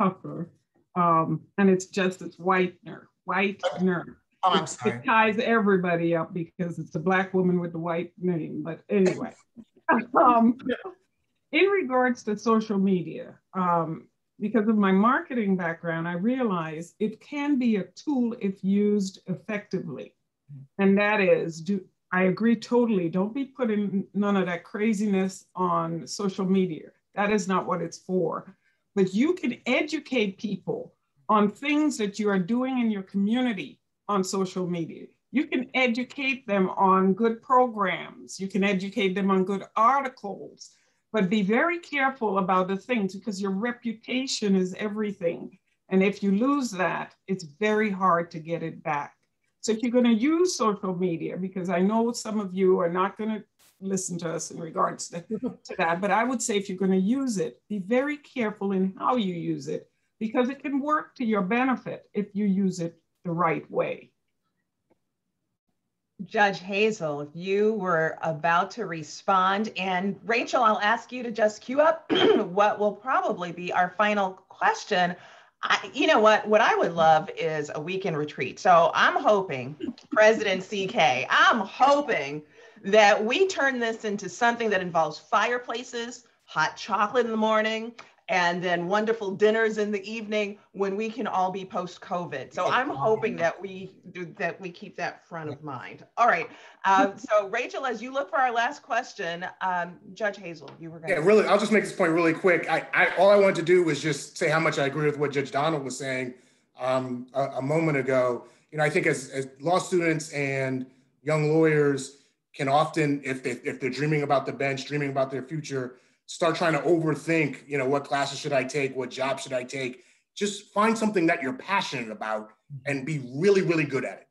Hoffler, and it's Justice Whitener. Oh, I'm sorry. It ties everybody up because it's a Black woman with the white name, but anyway. In regards to social media, because of my marketing background, I realize it can be a tool if used effectively. And that is, I agree totally, don't be putting none of that craziness on social media. That is not what it's for. But you can educate people on things that you are doing in your community on social media. You can educate them on good programs. You can educate them on good articles, but be very careful about the things, because your reputation is everything. And if you lose that, it's very hard to get it back. So if you're going to use social media, because I know some of you are not going to listen to us in regards to that, but I would say if you're going to use it, be very careful in how you use it, because it can work to your benefit if you use it the right way. Judge Hazel, you were about to respond, and Rachel, I'll ask you to just queue up what will probably be our final question. You know what I would love is a weekend retreat. So I'm hoping, President CK, I'm hoping that we turn this into something that involves fireplaces, hot chocolate in the morning, and then wonderful dinners in the evening when we can all be post-COVID. So I'm hoping that we keep that front of mind. All right, so Rachel, as you look for our last question, Judge Hazel, you were going to. Yeah, really, I'll just make this point really quick. All I wanted to do was just say how much I agree with what Judge Donald was saying a moment ago. You know, I think as law students and young lawyers can often, if they're dreaming about the bench, dreaming about their future, start trying to overthink, you know, what classes should I take? What job should I take? Just find something that you're passionate about and be really, really good at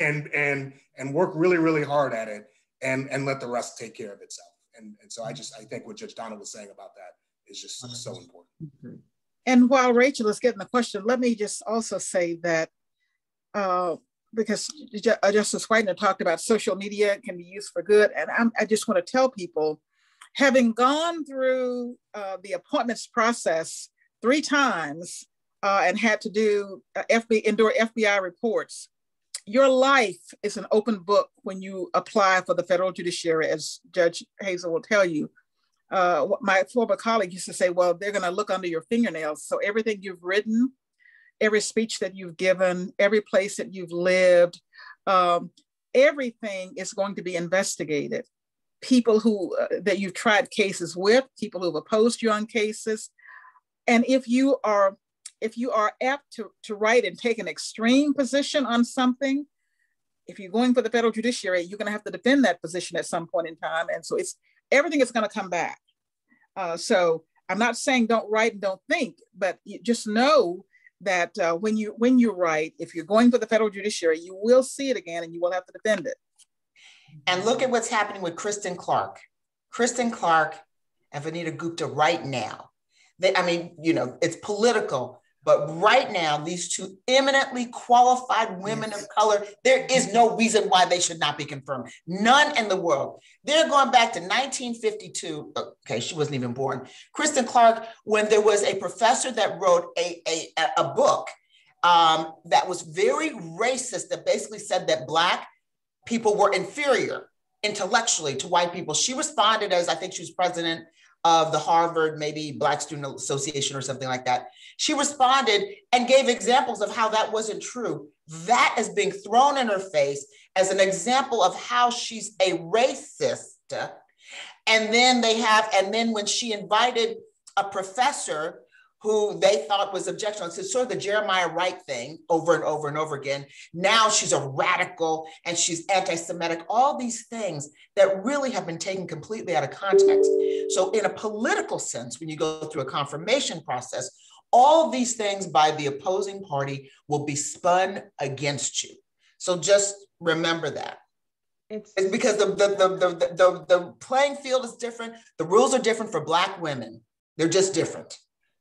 it, and work really, really hard at it, and let the rest take care of itself. And so I think what Judge Donald was saying about that is just so important. And while Rachel is getting the question, let me just also say that because Justice Whitener talked about social media can be used for good. And I just want to tell people, having gone through the appointments process 3 times and had to do endure FBI reports, your life is an open book when you apply for the federal judiciary, as Judge Hazel will tell you. My former colleague used to say, well, they're gonna look under your fingernails. So everything you've written, every speech that you've given, every place that you've lived, everything is going to be investigated. People who that you've tried cases with, people who have opposed you on cases. And if you are apt to write and take an extreme position on something, if you're going for the federal judiciary, you're going to have to defend that position at some point in time. And so everything is going to come back. So I'm not saying don't write and don't think, but you just know that when you write, if you're going for the federal judiciary, you will see it again and you will have to defend it. And look at what's happening with Kristen Clark. Kristen Clark and Vanita Gupta right now. It's political, but right now, these two eminently qualified women of color, there is no reason why they should not be confirmed. None in the world. They're going back to 1952. Okay, she wasn't even born. Kristen Clark, when there was a professor that wrote a book that was very racist, that basically said that Black people were inferior intellectually to white people. She responded as, I think she was president of the Harvard, maybe Black Student Association or something like that. She responded and gave examples of how that wasn't true. That is being thrown in her face as an example of how she's a racist. And then when she invited a professor who they thought was objectionable, it's sort of the Jeremiah Wright thing over and over and over again. Now she's a radical and she's anti-Semitic, all these things that really have been taken completely out of context. So in a political sense, when you go through a confirmation process, all these things by the opposing party will be spun against you. So just remember that. It's because the playing field is different. The rules are different for Black women. They're just different.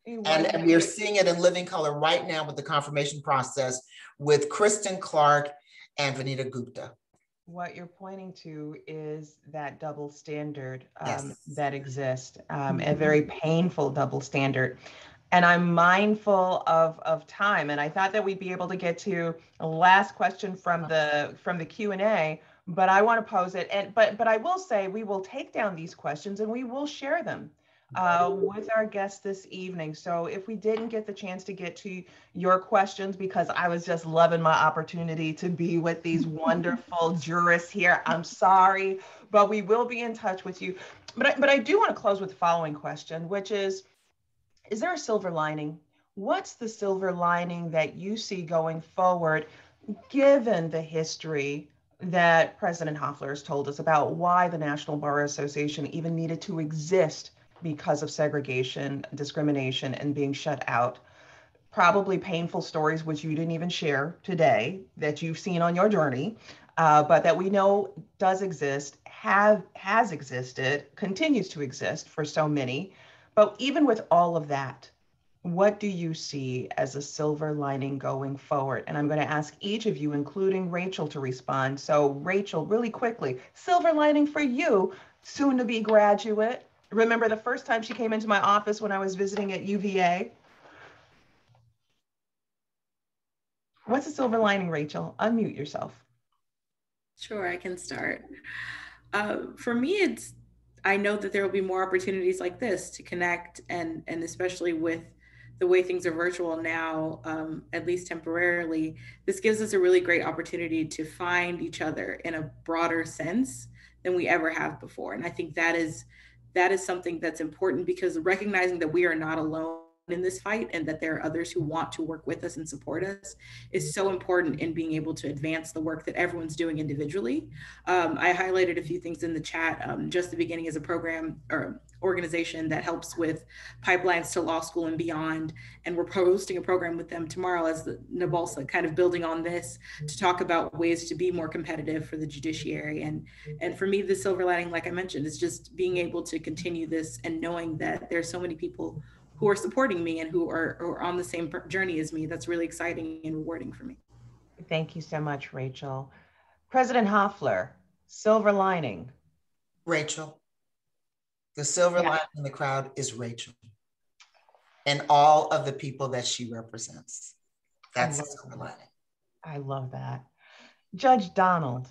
And we're seeing it in living color right now with the confirmation process with Kristen Clark and Vanita Gupta. What you're pointing to is that double standard that exists, a very painful double standard. And I'm mindful of time. And I thought that we'd be able to get to a last question from the Q&A, but I want to pose it. But I will say we will take down these questions and we will share them with our guests this evening. So if we didn't get the chance to get to your questions, because I was just loving my opportunity to be with these wonderful jurists here, I'm sorry, but we will be in touch with you. But I do want to close with the following question, which is there a silver lining? What's the silver lining that you see going forward, given the history that President Hoffler has told us about why the National Bar Association even needed to exist because of segregation, discrimination, and being shut out? Probably painful stories which you didn't even share today that you've seen on your journey, but that we know does exist, has existed, continues to exist for so many. But even with all of that, what do you see as a silver lining going forward? And I'm going to ask each of you, including Rachel, to respond. So Rachel, really quickly, silver lining for you, soon to be graduate. Remember the first time she came into my office when I was visiting at UVA? What's the silver lining, Rachel? Unmute yourself. Sure, I can start. For me, I know that there will be more opportunities like this to connect, and especially with the way things are virtual now, at least temporarily, this gives us a really great opportunity to find each other in a broader sense than we ever have before. And I think that is something that's important, because recognizing that we are not alone in this fight and that there are others who want to work with us and support us is so important in being able to advance the work that everyone's doing individually. I highlighted a few things in the chat. Just the Beginning is a program or organization that helps with pipelines to law school and beyond. And we're hosting a program with them tomorrow as the NABALSA, kind of building on this, to talk about ways to be more competitive for the judiciary. And for me, the silver lining, like I mentioned, is just being able to continue this and knowing that there's so many people who are supporting me and who are on the same journey as me. That's really exciting and rewarding for me. Thank you so much, Rachel. President Hoffler, silver lining. Rachel. The silver lining in the crowd is Rachel and all of the people that she represents. That's the silver lining. I love that. Judge Donald.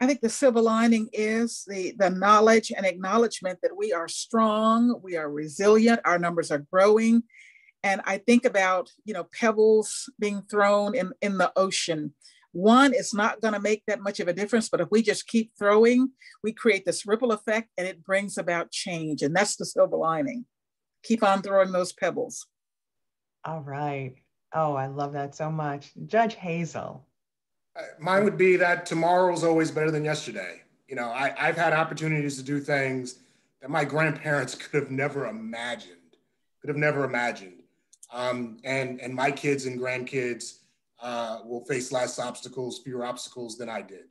I think the silver lining is the knowledge and acknowledgement that we are strong, we are resilient, our numbers are growing. And I think about, pebbles being thrown in the ocean. One, it's not going to make that much of a difference, but if we just keep throwing, we create this ripple effect and it brings about change. And that's the silver lining. Keep on throwing those pebbles. All right. Oh, I love that so much. Judge Hazel. Mine would be that tomorrow's always better than yesterday. I've had opportunities to do things that my grandparents could have never imagined. And my kids and grandkids will face less obstacles, fewer obstacles than I did,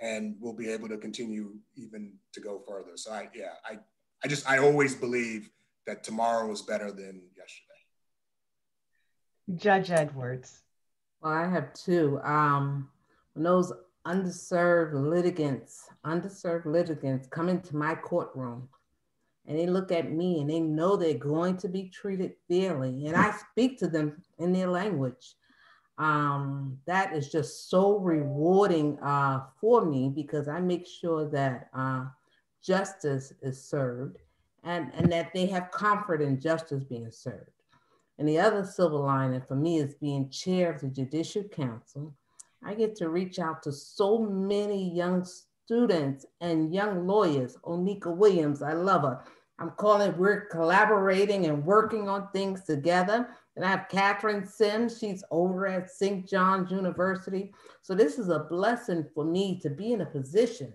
and we'll be able to continue even to go further. So I always believe that tomorrow is better than yesterday. Judge Edwards. Well, I have two. When those underserved litigants come into my courtroom and they look at me and they know they're going to be treated fairly, and I speak to them in their language, that is just so rewarding for me, because I make sure that justice is served and that they have comfort in justice being served. And the other silver lining for me is being chair of the Judicial Council. I get to reach out to so many young students and young lawyers. Onika Williams, I love her. I'm calling, we're collaborating and working on things together. And I have Catherine Sims, she's over at St. John's University. So this is a blessing for me to be in a position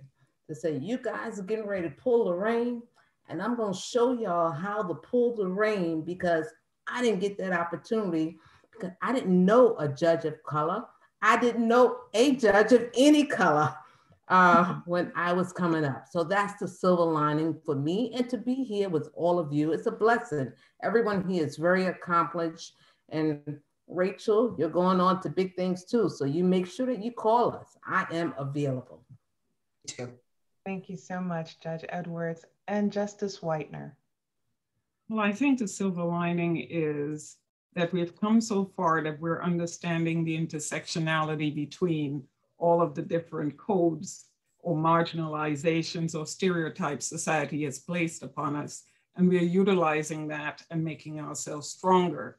to say, you guys are getting ready to pull the rein, and I'm gonna show y'all how to pull the rein, because I didn't get that opportunity because I didn't know a judge of color. I didn't know a judge of any color when I was coming up. So that's the silver lining for me. And to be here with all of you, it's a blessing. Everyone here is very accomplished. And Rachel, you're going on to big things too. So you make sure that you call us. I am available. Thank you so much, Judge Edwards. And Justice Whitener. Well, I think the silver lining is that we've come so far that we're understanding the intersectionality between all of the different codes or marginalizations or stereotypes society has placed upon us. And we're utilizing that and making ourselves stronger.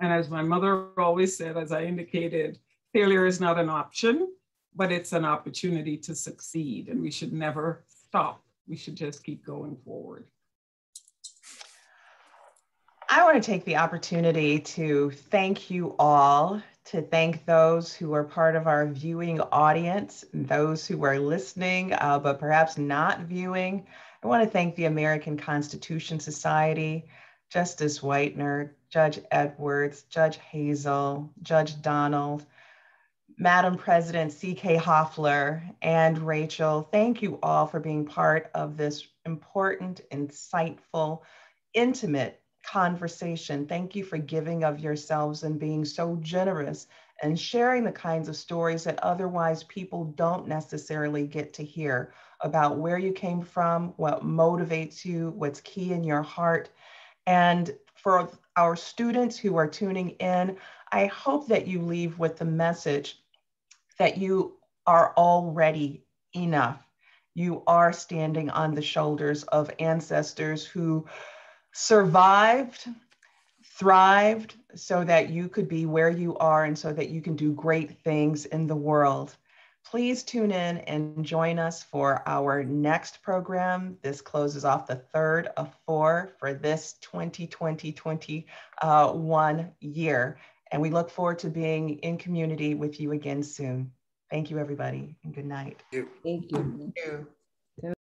And as my mother always said, as I indicated, failure is not an option, but it's an opportunity to succeed. And we should never stop. We should just keep going forward. I want to take the opportunity to thank you all, to thank those who are part of our viewing audience, those who are listening, but perhaps not viewing. I want to thank the American Constitution Society, Justice Whitener, Judge Edwards, Judge Hazel, Judge Donald, Madam President CK Hoffler, and Rachel. Thank you all for being part of this important, insightful, intimate conversation. Thank you for giving of yourselves and being so generous and sharing the kinds of stories that otherwise people don't necessarily get to hear about where you came from, what motivates you, what's key in your heart. And for our students who are tuning in, I hope that you leave with the message that you are already enough. You are standing on the shoulders of ancestors who survived, thrived, so that you could be where you are and so that you can do great things in the world. Please tune in and join us for our next program. This closes off the third of four for this 2020-21 year. And we look forward to being in community with you again soon. Thank you, everybody, and good night. Thank you. Thank you.